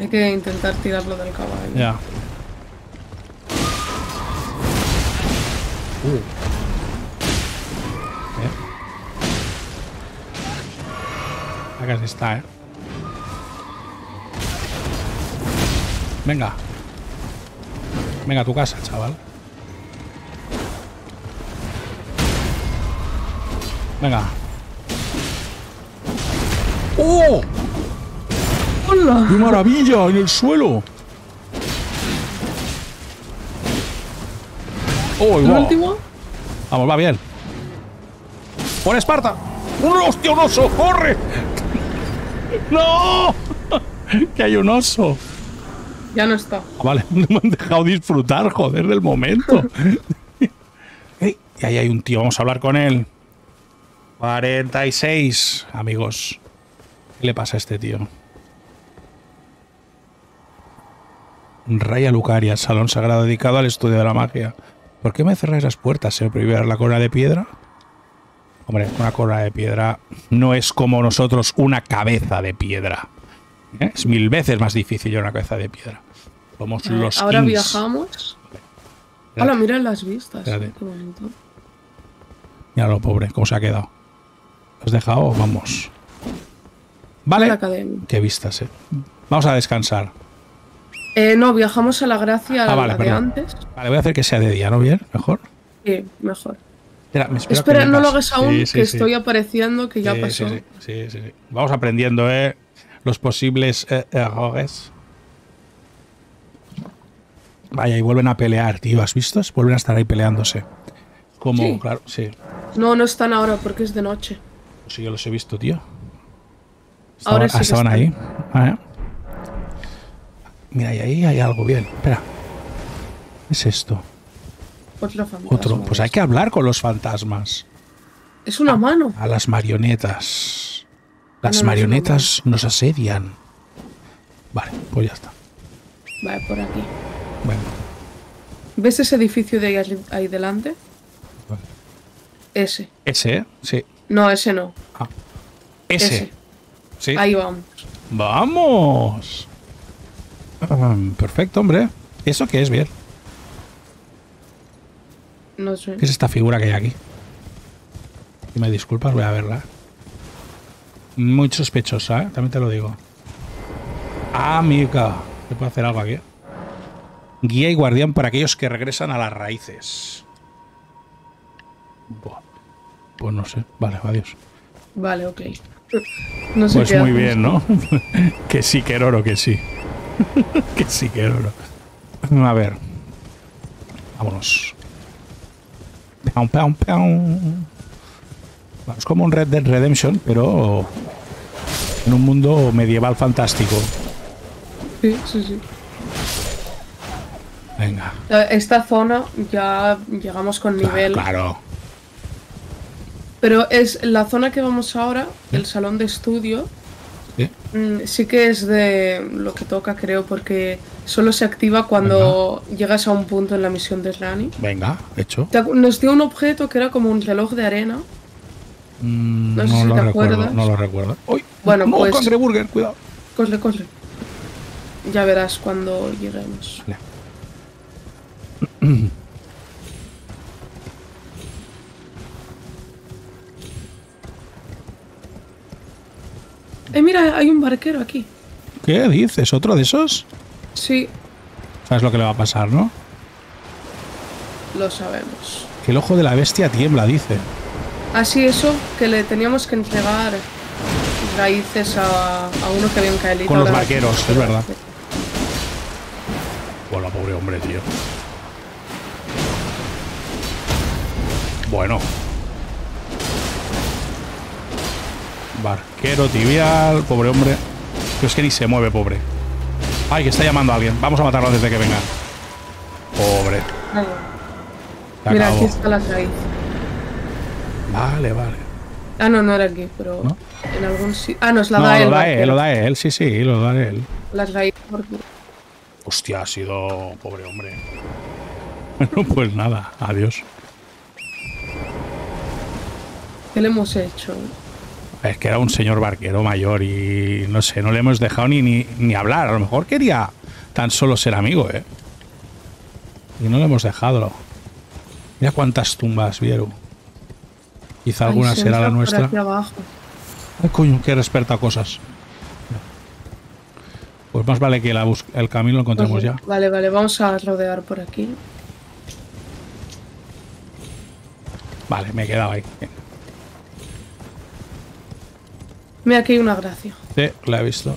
Hay que intentar tirarlo del caballo. Ya. escudo. ¿Eh? Acá se está, ¿eh? Venga. Venga a tu casa, chaval. Venga. ¡Oh! ¡Hola! ¡Qué maravilla! ¡En el suelo! ¡Oh, igual! ¿La última? Vamos, va bien. ¡Pon Esparta! ¡Un hostia, un oso! ¡Corre! ¡No! ¡Que hay un oso! Ya no está. Ah, vale, no me han dejado disfrutar, joder, del momento. Hey, y ahí hay un tío, vamos a hablar con él. cuarenta y seis, amigos. ¿Qué le pasa a este tío? Raya Lucaria, salón sagrado dedicado al estudio de la magia. ¿Por qué me cerráis las puertas? ¿Se prohibirá la corona de piedra? Hombre, una corona de piedra no es como nosotros una cabeza de piedra. ¿Eh? Es mil veces más difícil una cabeza de piedra. Somos eh, los ahora kings. Viajamos. Hola, mira las vistas. Qué bonito. Míralo, pobre, cómo se ha quedado. ¿Lo has dejado? Vamos. Vale. Qué vistas, eh. Vamos a descansar. Eh, no, viajamos a la gracia ah, vale, la de antes. Vale, voy a hacer que sea de día, ¿no? Bien, mejor. Sí, mejor. Espera, me Espera no lo hagas aún, sí, sí, que sí. Estoy apareciendo, que ya sí, pasó. Sí sí, sí, sí, sí. Vamos aprendiendo, ¿eh? Los posibles eh, errores. Vaya, y vuelven a pelear, tío. ¿Has visto? Vuelven a estar ahí peleándose. Como, sí. Claro, sí. No, no están ahora porque es de noche. Pues sí, yo los he visto, tío. Estaban, ahora sí estaban están. Ahí. Ah, ¿eh? Mira, y ahí hay algo bien. Espera. ¿Qué es esto? Otro fantasma. Otro. Pues hay que hablar con los fantasmas. Es una a, mano. A las marionetas. Las marionetas nos asedian. Vale, pues ya está. Vale, por aquí. Bueno. ¿Ves ese edificio de ahí, ahí delante? Vale. Ese. ¿Ese, eh? Sí. No, ese no. Ah. Ese. Ese. Sí. Ahí vamos. ¡Vamos! Perfecto, hombre. ¿Eso qué es, bien? No sé. ¿Qué es esta figura que hay aquí? Si me disculpas, voy a verla. Muy sospechosa, ¿eh? También te lo digo. ¡Ah, amiga! ¿Se puede hacer algo aquí? Guía y guardián para aquellos que regresan a las raíces. Buah. Pues no sé. Vale, adiós. Vale, ok. No sé pues qué muy haces. Bien, ¿no? Que sí, que oro, que sí. Que sí, que oro. A ver. Vámonos. Pam, pam, pam. Es como un Red Dead Redemption, pero en un mundo medieval fantástico. Sí, sí, sí. Venga. Esta zona ya llegamos con nivel. Claro, claro. Pero es la zona que vamos ahora, ¿sí? El salón de estudio. Sí. Sí que es de lo que toca, creo, porque solo se activa cuando venga. Llegas a un punto en la misión de Ranni. Venga, hecho. Nos dio un objeto que era como un reloj de arena. No, no sé si lo te recuerdo, acuerdas. No lo recuerdo. ¡Uy! Bueno, no, pues... cangreburger, cuidado. Corre, corre. Ya verás cuando lleguemos. Vale. Eh, mira, hay un barquero aquí. ¿Qué dices? ¿Otro de esos? Sí. Sabes lo que le va a pasar, ¿no? Lo sabemos. Que el ojo de la bestia tiembla, dice. Así eso, que le teníamos que entregar raíces a, a uno que había en Caelid. Con los barqueros, es verdad. Hola, pobre hombre, tío. Bueno. Barquero tibial, pobre hombre. Pero es que ni se mueve, pobre. Ay, que está llamando a alguien. Vamos a matarlo antes de que venga. Pobre. Mira, aquí está la raíz. Vale, vale. Ah, no, no era aquí, pero ¿no? En algún sitio. Ah, nos la no, da él. Lo da él, lo da él, sí, sí, lo da él. Las raíces por ti. Hostia, ha sido pobre hombre. Bueno, pues nada, adiós. ¿Qué le hemos hecho? Es que era un señor barquero mayor y no sé, no le hemos dejado ni, ni, ni hablar. A lo mejor quería tan solo ser amigo, ¿eh? Y no le hemos dejado. Mira cuántas tumbas, Bieru. Quizá alguna Ay, se será la nuestra. Ay, coño, que resperta cosas. Pues más vale que la el camino lo encontremos okay. ya. Vale, vale, vamos a rodear por aquí. Vale, me he quedado ahí. Bien. Mira, aquí hay una gracia. Sí, la he visto.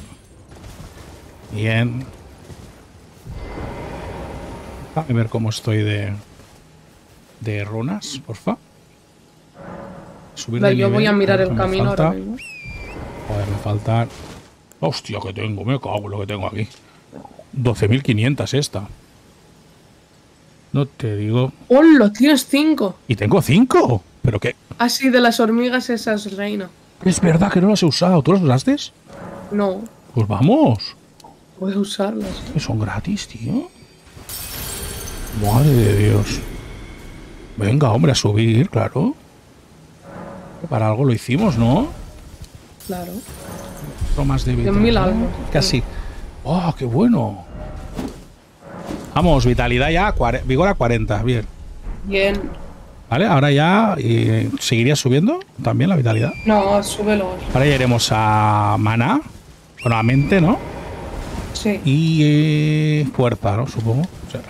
Bien. A ver cómo estoy de... de runas, porfa. Subir vale, de nivel, yo voy a mirar el camino ahora mismo. Joder, me falta... Hostia, que tengo, me cago en lo que tengo aquí. doce mil quinientas esta. No te digo... ¡Hola! Tienes cinco. ¿Y tengo cinco? ¿Pero qué? Ah, sí, de las hormigas esas, reina. Es verdad que no las he usado. ¿Tú las usaste? No. Pues vamos. Voy a usarlas. ¿Eh? Son gratis, tío. Madre de Dios. Venga, hombre, a subir, claro. Para algo lo hicimos, ¿no? Claro. Más de vitalidad. Casi. ¡Oh, qué bueno! Vamos, vitalidad ya, vigor a cuarenta, bien. Bien. Vale, ahora ya eh, seguiría subiendo también la vitalidad. No, súbelo. Ahora ya iremos a maná, bueno, a mente, ¿no? Sí. Y eh, fuerza, ¿no? Supongo. O sea.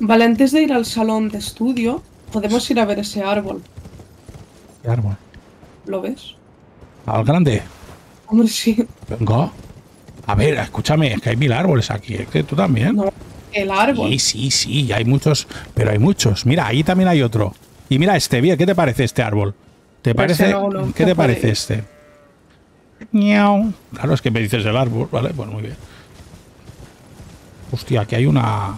Vale, antes de ir al salón de estudio, podemos ir a ver ese árbol. ¿Qué árbol? ¿Lo ves? ¿Al grande? Hombre, sí. Venga. A ver, escúchame, es que hay mil árboles aquí, es que tú también. No, el árbol. Sí, sí, sí, hay muchos, pero hay muchos. Mira, ahí también hay otro. Y mira este, bien, ¿qué te parece este árbol? ¿Te parece? No, no, ¿Qué te parece, parece este? Ñau. Claro, es que me dices el árbol, vale, pues muy bien. Hostia, aquí hay una...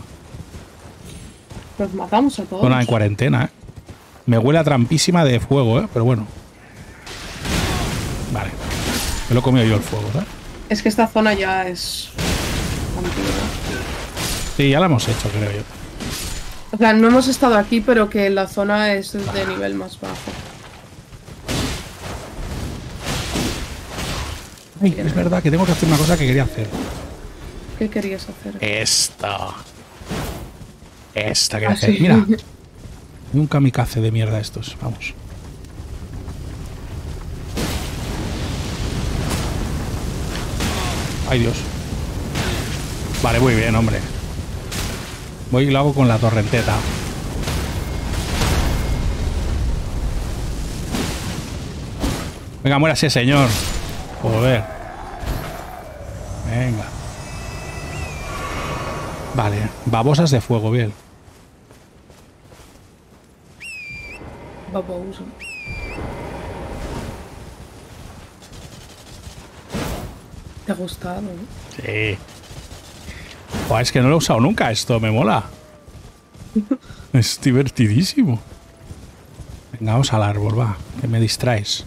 Nos matamos a todos. Zona en cuarentena, ¿eh? Me huele a trampísima de fuego, ¿eh? Pero bueno. Vale. Me lo he comido yo el fuego, ¿verdad? Es que esta zona ya es... antigua. Sí, ya la hemos hecho, creo yo. O sea, no hemos estado aquí, pero que la zona es de ah. nivel más bajo. Ay, es verdad que tengo que hacer una cosa que quería hacer. ¿Qué querías hacer? Esta. Esta quería ¿Ah, hacer. Sí? Mira. Un kamikaze de mierda estos. Vamos. Ay, Dios. Vale, muy bien, hombre. Voy y lo hago con la torrenteta. Venga, muérase, señor. Joder. Venga. Vale, babosas de fuego, bien. Babosas. Ha gustado, ¿eh? Sí. Joder, es que no lo he usado nunca esto, me mola. Es divertidísimo. Venga, vamos al árbol, va, que me distraes.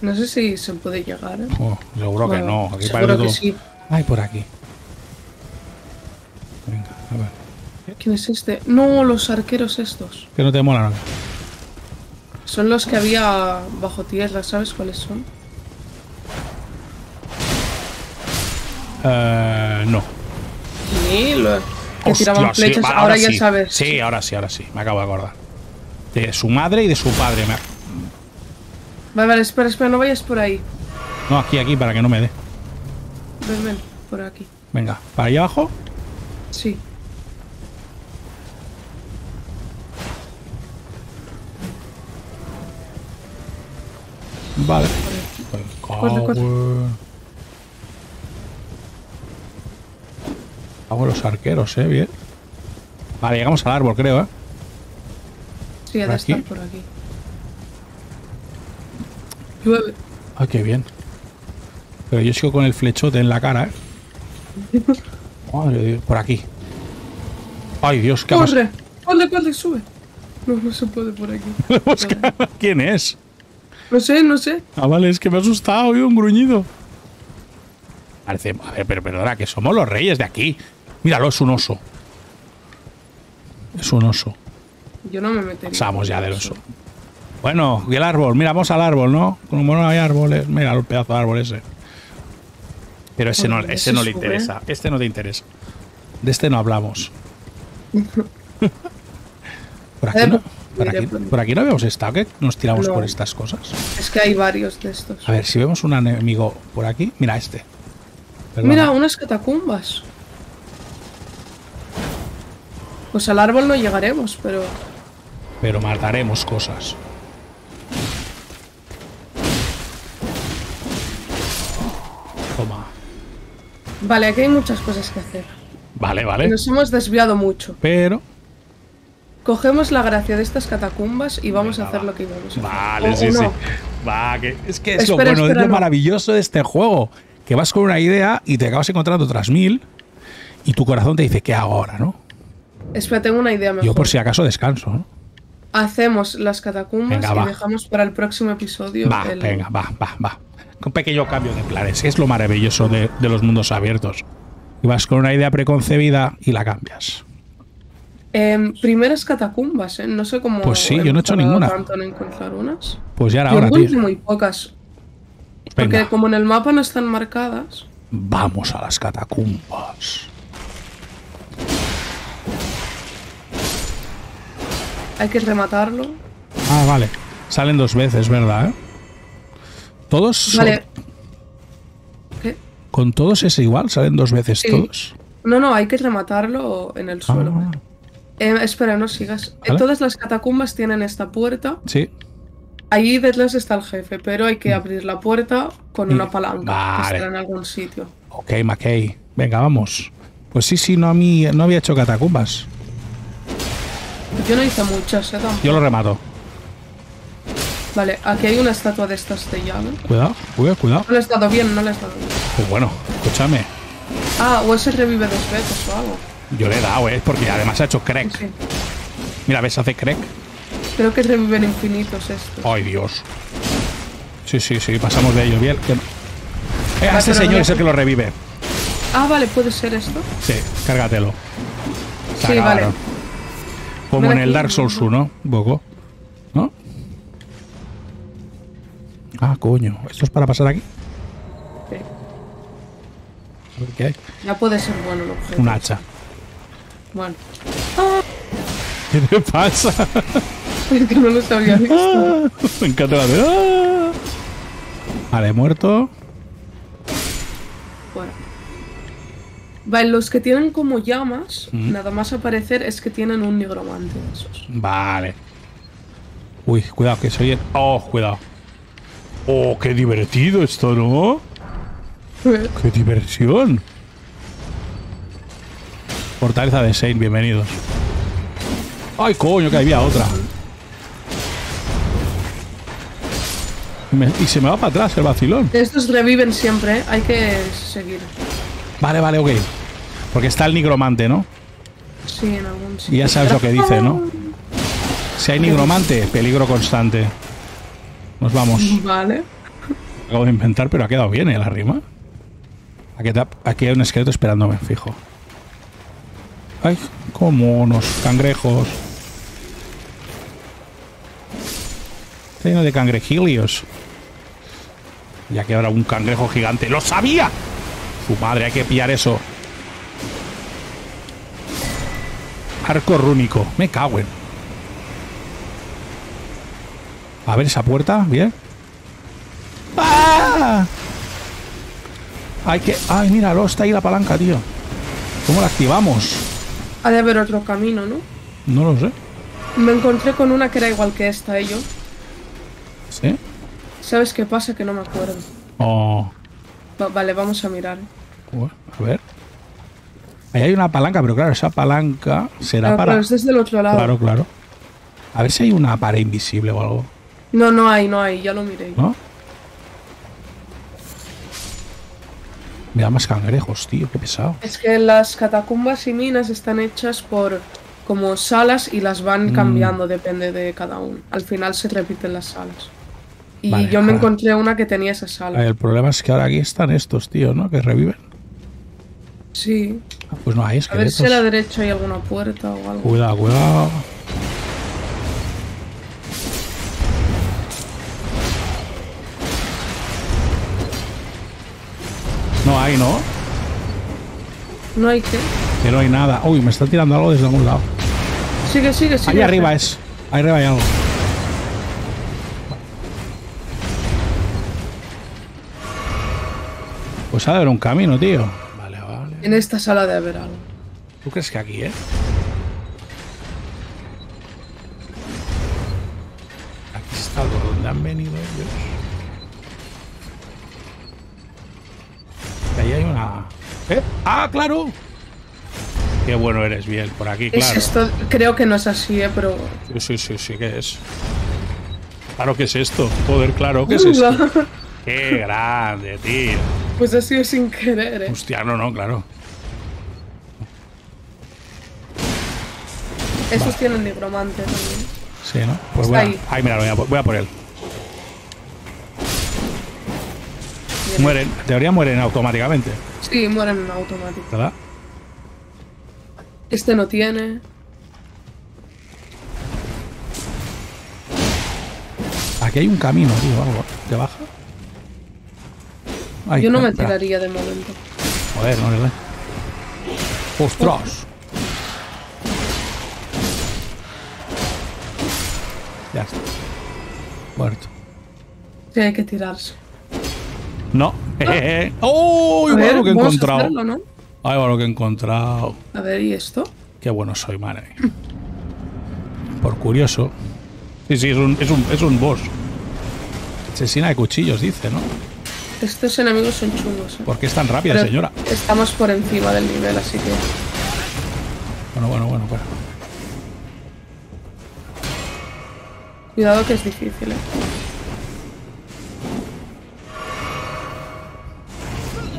No sé si se puede llegar, ¿eh? Oh, seguro bueno, que no. Aquí seguro que sí. Ay, por aquí. Venga, a ver. ¿Quién es este? No, los arqueros estos. Que no te molan. Son los que había bajo tierra, ¿sabes cuáles son? Uh, no. Sí, lo... Que Hostia, tiraban flechas, sí, ahora, ahora ya sí. sabes. Sí, sí, ahora sí, ahora sí, me acabo de acordar. De su madre y de su padre. Me... Vale, vale, espera, espera, no vayas por ahí. No, aquí, aquí, para que no me dé. Ven, ven, por aquí. Venga, ¿para allá abajo? Sí. Vale. Corre, corre. Hago los arqueros, eh, bien. Vale, llegamos al árbol, creo, eh. Sí, ha de estar por aquí. Llueve. Ah, qué bien. Pero yo sigo con el flechote en la cara, eh. Madre de Dios, por aquí. Ay, Dios, qué Corre, más... corre, corre, sube. No, no se puede por aquí. No. ¿Quién es? No sé, no sé. Ah, vale, es que me ha asustado, oído un gruñido. Parece, a ver, pero perdona, que somos los reyes de aquí. Míralo, es un oso. Es un oso. Yo no me metería. Pasamos ya del oso. Bueno, y el árbol. Mira, vamos al árbol, ¿no? Como no hay árboles. Mira, el pedazo de árbol ese. Pero ese no, ese no le interesa. Este no te interesa. De este no hablamos. Por aquí, no, por, aquí, por aquí no habíamos estado, que nos tiramos no. por estas cosas. Es que hay varios de estos. A ver, si vemos un enemigo por aquí. Mira este. Perdona. Mira, unas catacumbas. Pues al árbol no llegaremos, pero... Pero mataremos cosas. Toma. Vale, aquí hay muchas cosas que hacer. Vale, vale. Nos hemos desviado mucho. Pero... Cogemos la gracia de estas catacumbas y vamos Venga, a hacer va. lo que íbamos a Vale, hacer. sí, sí. No. Va, que es que es espera, lo bueno, espera, es lo no. maravilloso de este juego. Que vas con una idea y te acabas encontrando otras mil y tu corazón te dice, ¿qué hago ahora, no? Espera, tengo una idea mejor. Yo por si acaso descanso, ¿no? Hacemos las catacumbas venga, y va. dejamos para el próximo episodio. Va, el... venga, va, va, va. Un pequeño cambio de planes. Es lo maravilloso de, de los mundos abiertos. Y vas con una idea preconcebida y la cambias. Eh, primeras catacumbas, ¿eh? No sé cómo... Pues sí, yo no he hecho ninguna. Tanto en encontrar unas. Pues ya era hora, tío. Muy pocas. Porque venga. como en el mapa no están marcadas... Vamos a las catacumbas. Hay que rematarlo. Ah, vale. Salen dos veces, ¿verdad? ¿Eh? Todos... Son... Vale. ¿Qué? ¿Con todos es igual? ¿Salen dos veces sí. todos? No, no, hay que rematarlo en el ah. suelo. Eh, espera, no sigas. ¿Vale? Todas las catacumbas tienen esta puerta. Sí. Ahí detrás está el jefe, pero hay que abrir la puerta con una palanca. Vale. Que estará en algún sitio. Ok, McKay. Venga, vamos. Pues sí, sí, no, a mí, no había hecho catacumbas. Yo no hice muchas, ¿eh? Tampoco. Yo lo remato. Vale, aquí hay una estatua de estas de llave. Cuidado, cuidado, cuidado. No le has dado bien, no le has dado bien. Pues bueno, escúchame. Ah, o ese revive dos veces o algo. Yo le he dado, ¿eh? Porque además ha hecho crack. Sí. Mira, ¿ves? Hace crack. Creo que reviven infinitos estos. ¡Ay, Dios! Sí, sí, sí, pasamos de ellos bien. Que... Eh, ah, este señor no... es el que lo revive. Ah, vale, ¿puede ser esto? Sí, cárgatelo. Se sí, acabaron. vale. Como Ven en aquí. el Dark Souls uno, un poco. ¿No? Ah, coño. ¿Esto es para pasar aquí? Sí. A ver qué hay. Ya puede ser bueno el objeto. Un hacha. Bueno. ¡Ah! ¿Qué te pasa? Es que no lo sabía visto. Ah, me encanta la de... Ah. Vale, muerto. Bueno. Vale, los que tienen como llamas, mm. nada más aparecer es que tienen un nigromante de esos. Vale. Uy, cuidado, que soy el... Oh, cuidado. Oh, qué divertido esto, ¿no? ¿Eh? Qué diversión. Fortaleza de Saint, bienvenidos. ¡Ay, coño, que había otra! Me, y se me va para atrás el vacilón. Estos reviven siempre, ¿eh? Hay que seguir. Vale, vale, ok. Porque está el nigromante, ¿no? Sí, en algún sitio. Y ya sabes lo que dice, ¿no? Si hay nigromante, peligro constante. Nos vamos. Vale. Acabo de inventar, pero ha quedado bien, ¿eh? La rima. Aquí, aquí hay un esqueleto esperándome, fijo. Ay, como unos cangrejos. Está lleno de cangrejilios. Ya que habrá un cangrejo gigante. ¡Lo sabía! Su madre, hay que pillar eso. Arco rúnico. Me cago en. A ver esa puerta. Bien. ¡Ah! Hay que... Ay, míralo. Está ahí la palanca, tío. ¿Cómo la activamos? Ha de haber otro camino, ¿no? No lo sé. Me encontré con una que era igual que esta, ¿eh? Yo. ¿Sí? ¿Sabes qué pasa? Que no me acuerdo. Oh. Va vale, vamos a mirar. Bueno, a ver. Ahí hay una palanca, pero claro, esa palanca será claro, para... Claro, es desde el otro lado. Claro, claro. A ver si hay una pared invisible o algo. No, no hay, no hay. Ya lo miré. ¿No? Mira, más cangrejos, tío, qué pesado. Es que las catacumbas y minas están hechas por como salas y las van cambiando, mm. depende de cada uno. Al final se repiten las salas. Y vale, yo me ahora... encontré una que tenía esa sala. El problema es que ahora aquí están estos, tío, ¿no? Que reviven. Sí. Ah, pues no hay esqueletos. A ver si a la derecha hay alguna puerta o algo. Cuidado, cuidado. No hay, ¿no? ¿No hay qué? Que no hay nada. Uy, me está tirando algo desde algún lado. Sigue, sigue, sigue. Ahí arriba es. Ahí arriba hay algo. Pues ha de haber un camino, tío. Vale, vale. En esta sala debe haber algo. ¿Tú crees que aquí, eh? Aquí está donde han venido ellos. Ahí hay una... ¿Eh? ¡Ah, claro! Qué bueno eres, Biel, por aquí, claro. ¿Es esto? Creo que no es así, eh, pero... Sí, sí, sí, sí, ¿qué es? Claro que es esto. Joder, claro, ¿qué es esto? ¡Qué grande, tío! Pues ha sido sin querer, eh. Hostia, no, no, claro. Esos vale. Tienen nigromante también. Sí, ¿no? Pues voy a... ahí. Ay, mira, voy a, voy a por él. Bien. Mueren. En teoría mueren automáticamente. Sí, mueren automáticamente. ¿Verdad? Este no tiene. Aquí hay un camino, tío, algo. ¿Te baja? Ay, yo no me tiraría de momento. Joder, no le doy. ¡Ostras! Ya está. Muerto. Sí, hay que tirarse. No. Ah. ¡Oh! Igual ver, lo que he encontrado. Hacerlo, ¿no? Ah, igual lo que he encontrado. A ver, ¿y esto? Qué bueno soy, madre. Por curioso. Sí, sí, es un, es un, es un boss. Asesina de cuchillos, dice, ¿no? Estos enemigos son chungos, ¿eh? ¿Por qué es tan rápida, pero señora? Estamos por encima del nivel, así que... Bueno, bueno, bueno, bueno. Cuidado que es difícil, ¿eh?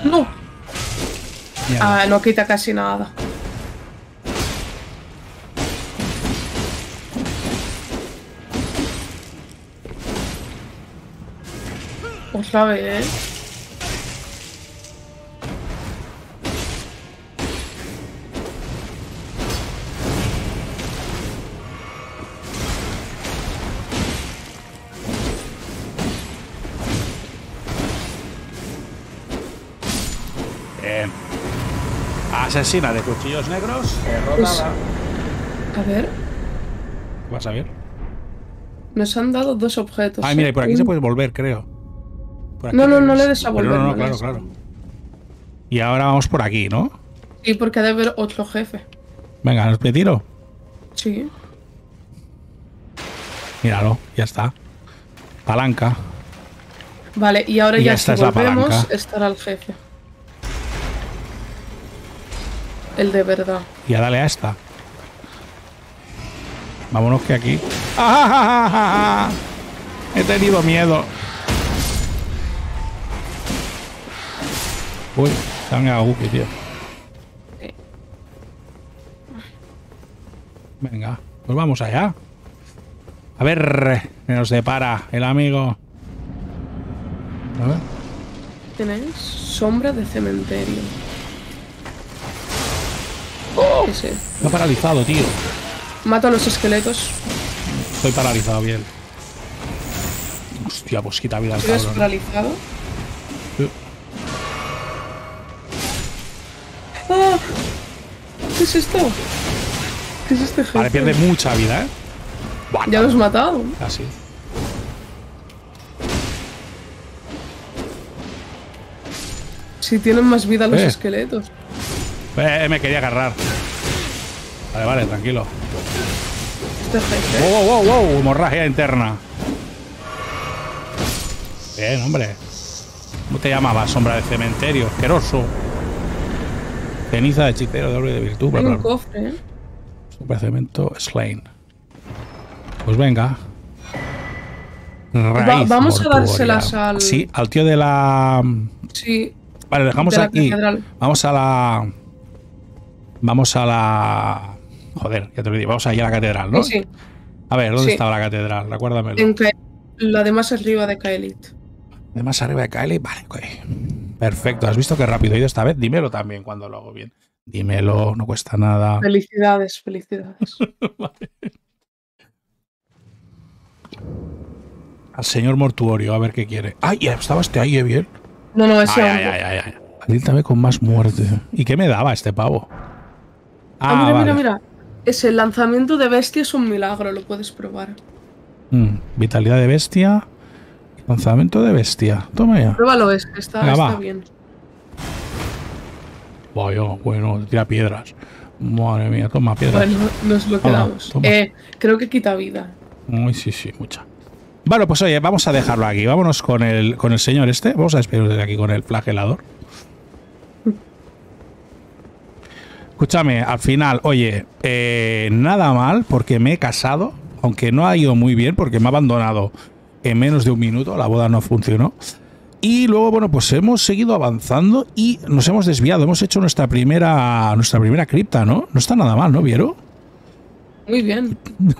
¡No! Mierda. Ah, no quita casi nada. Os la ve, ¿eh? Asesina de cuchillos negros, derrotada. Pues, a ver. ¿Vas a ver? Nos han dado dos objetos. Ah, mira, y por aquí un... se puede volver, creo. Por aquí no, no, no, no le des a volver. No, no, no, claro, claro. Y ahora vamos por aquí, ¿no? Sí, porque ha de haber otro jefe. Venga, ¿nos me tiro? Sí. Míralo, ya está. Palanca. Vale, y ahora y ya si volvemos, estará el jefe. El de verdad. Y a dale a esta. Vámonos que aquí. ¡Ah! He tenido miedo. Uy, están a Guki, tío. Venga, pues vamos allá. A ver, que nos depara el amigo. A ver. Tenéis sombra de cementerio. Oh, está paralizado, tío. Mato a los esqueletos. Estoy paralizado, bien. Hostia, pues quita vida al cabrón. ¿Estás paralizado? Sí. ¡Ah! ¿Qué es esto? ¿Qué es este jefe? Vale, pierde mucha vida, ¿eh? Buah, ya los he matado. Casi. Si tienen más vida los eh. esqueletos. Eh, me quería agarrar. Vale, vale, tranquilo. Wow, wow, wow, hemorragia interna. Bien, hombre. ¿Cómo te llamabas? Sombra de cementerio, asqueroso. Ceniza de hechicero, de oro y de virtud. Hay un cofre, ¿eh? Super cemento, slain. Pues venga. Raíz, Va, vamos mortuoria. A dárselas al... Sí, al tío de la... Sí. Vale, dejamos de la aquí. Catedral. Vamos a la... Vamos a la... Joder, ya te lo digo. Vamos allá a la catedral, ¿no? Sí. A ver, ¿dónde sí. estaba la catedral? Recuérdamelo. En la de más arriba de Caelid. ¿De más arriba de Caelid? Vale, ok. Perfecto. ¿Has visto qué rápido he ido esta vez? Dímelo también cuando lo hago bien. Dímelo, no cuesta nada. Felicidades, felicidades. Vale. Al señor mortuorio, a ver qué quiere. ¡Ay, ya estaba este ahí, eh, bien! No, no, ese ay, ay, ay, ay. Alíntame con más muerte. ¿Y qué me daba este pavo? Ah, ah, mira, vale. mira, mira. Es el lanzamiento de bestia, es un milagro, lo puedes probar. Mm, vitalidad de bestia. Lanzamiento de bestia. Toma ya. Pruébalo este, está, Venga, está bien. Vaya, bueno, tira piedras. Madre mía, toma piedras. Bueno, nos lo quedamos. Hola, eh, creo que quita vida. Uy, sí, sí, mucha. Bueno, pues oye, vamos a dejarlo aquí. Vámonos con el, con el señor este. Vamos a despedirnos de aquí con el flagelador. Escúchame, al final, oye, eh, nada mal porque me he casado, aunque no ha ido muy bien porque me ha abandonado en menos de un minuto, la boda no funcionó. Y luego, bueno, pues hemos seguido avanzando y nos hemos desviado. Hemos hecho nuestra primera nuestra primera cripta, ¿no? No está nada mal, ¿no, Bieru? Muy bien.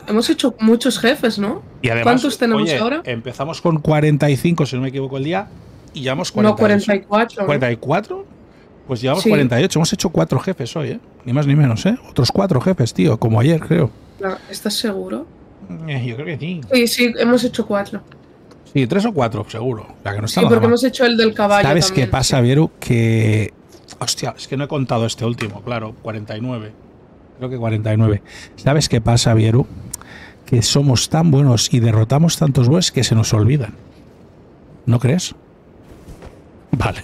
Hemos hecho muchos jefes, ¿no? Y además, ¿cuántos tenemos oye, ahora? Empezamos con cuarenta y cinco, si no me equivoco, el día. Y llevamos cuarenta y ocho. No, cuarenta y cuatro. ¿cuarenta y cuatro? ¿No? Pues llevamos sí. cuarenta y ocho. Hemos hecho cuatro jefes hoy, ¿eh? Ni más ni menos, ¿eh? Otros cuatro jefes, tío, como ayer, creo. No, ¿estás seguro? Eh, yo creo que sí. Sí, sí, hemos hecho cuatro. Sí, tres o cuatro, seguro. O sea, que no está sí, porque mal. Hemos hecho el del caballo. ¿Sabes también, qué pasa, sí. Bieru? Que. Hostia, es que no he contado este último, claro. cuarenta y nueve. Creo que cuarenta y nueve. ¿Sabes qué pasa, Bieru? Que somos tan buenos y derrotamos tantos bues que se nos olvidan. ¿No crees? Vale,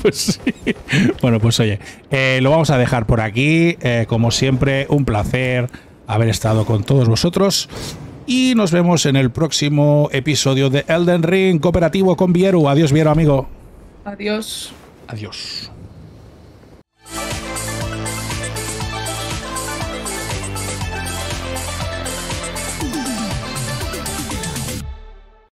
pues sí. Bueno, pues oye, eh, lo vamos a dejar por aquí. Eh, como siempre, un placer haber estado con todos vosotros. Y nos vemos en el próximo episodio de Elden Ring Cooperativo con Bieru. Adiós, Bieru, amigo. Adiós. Adiós.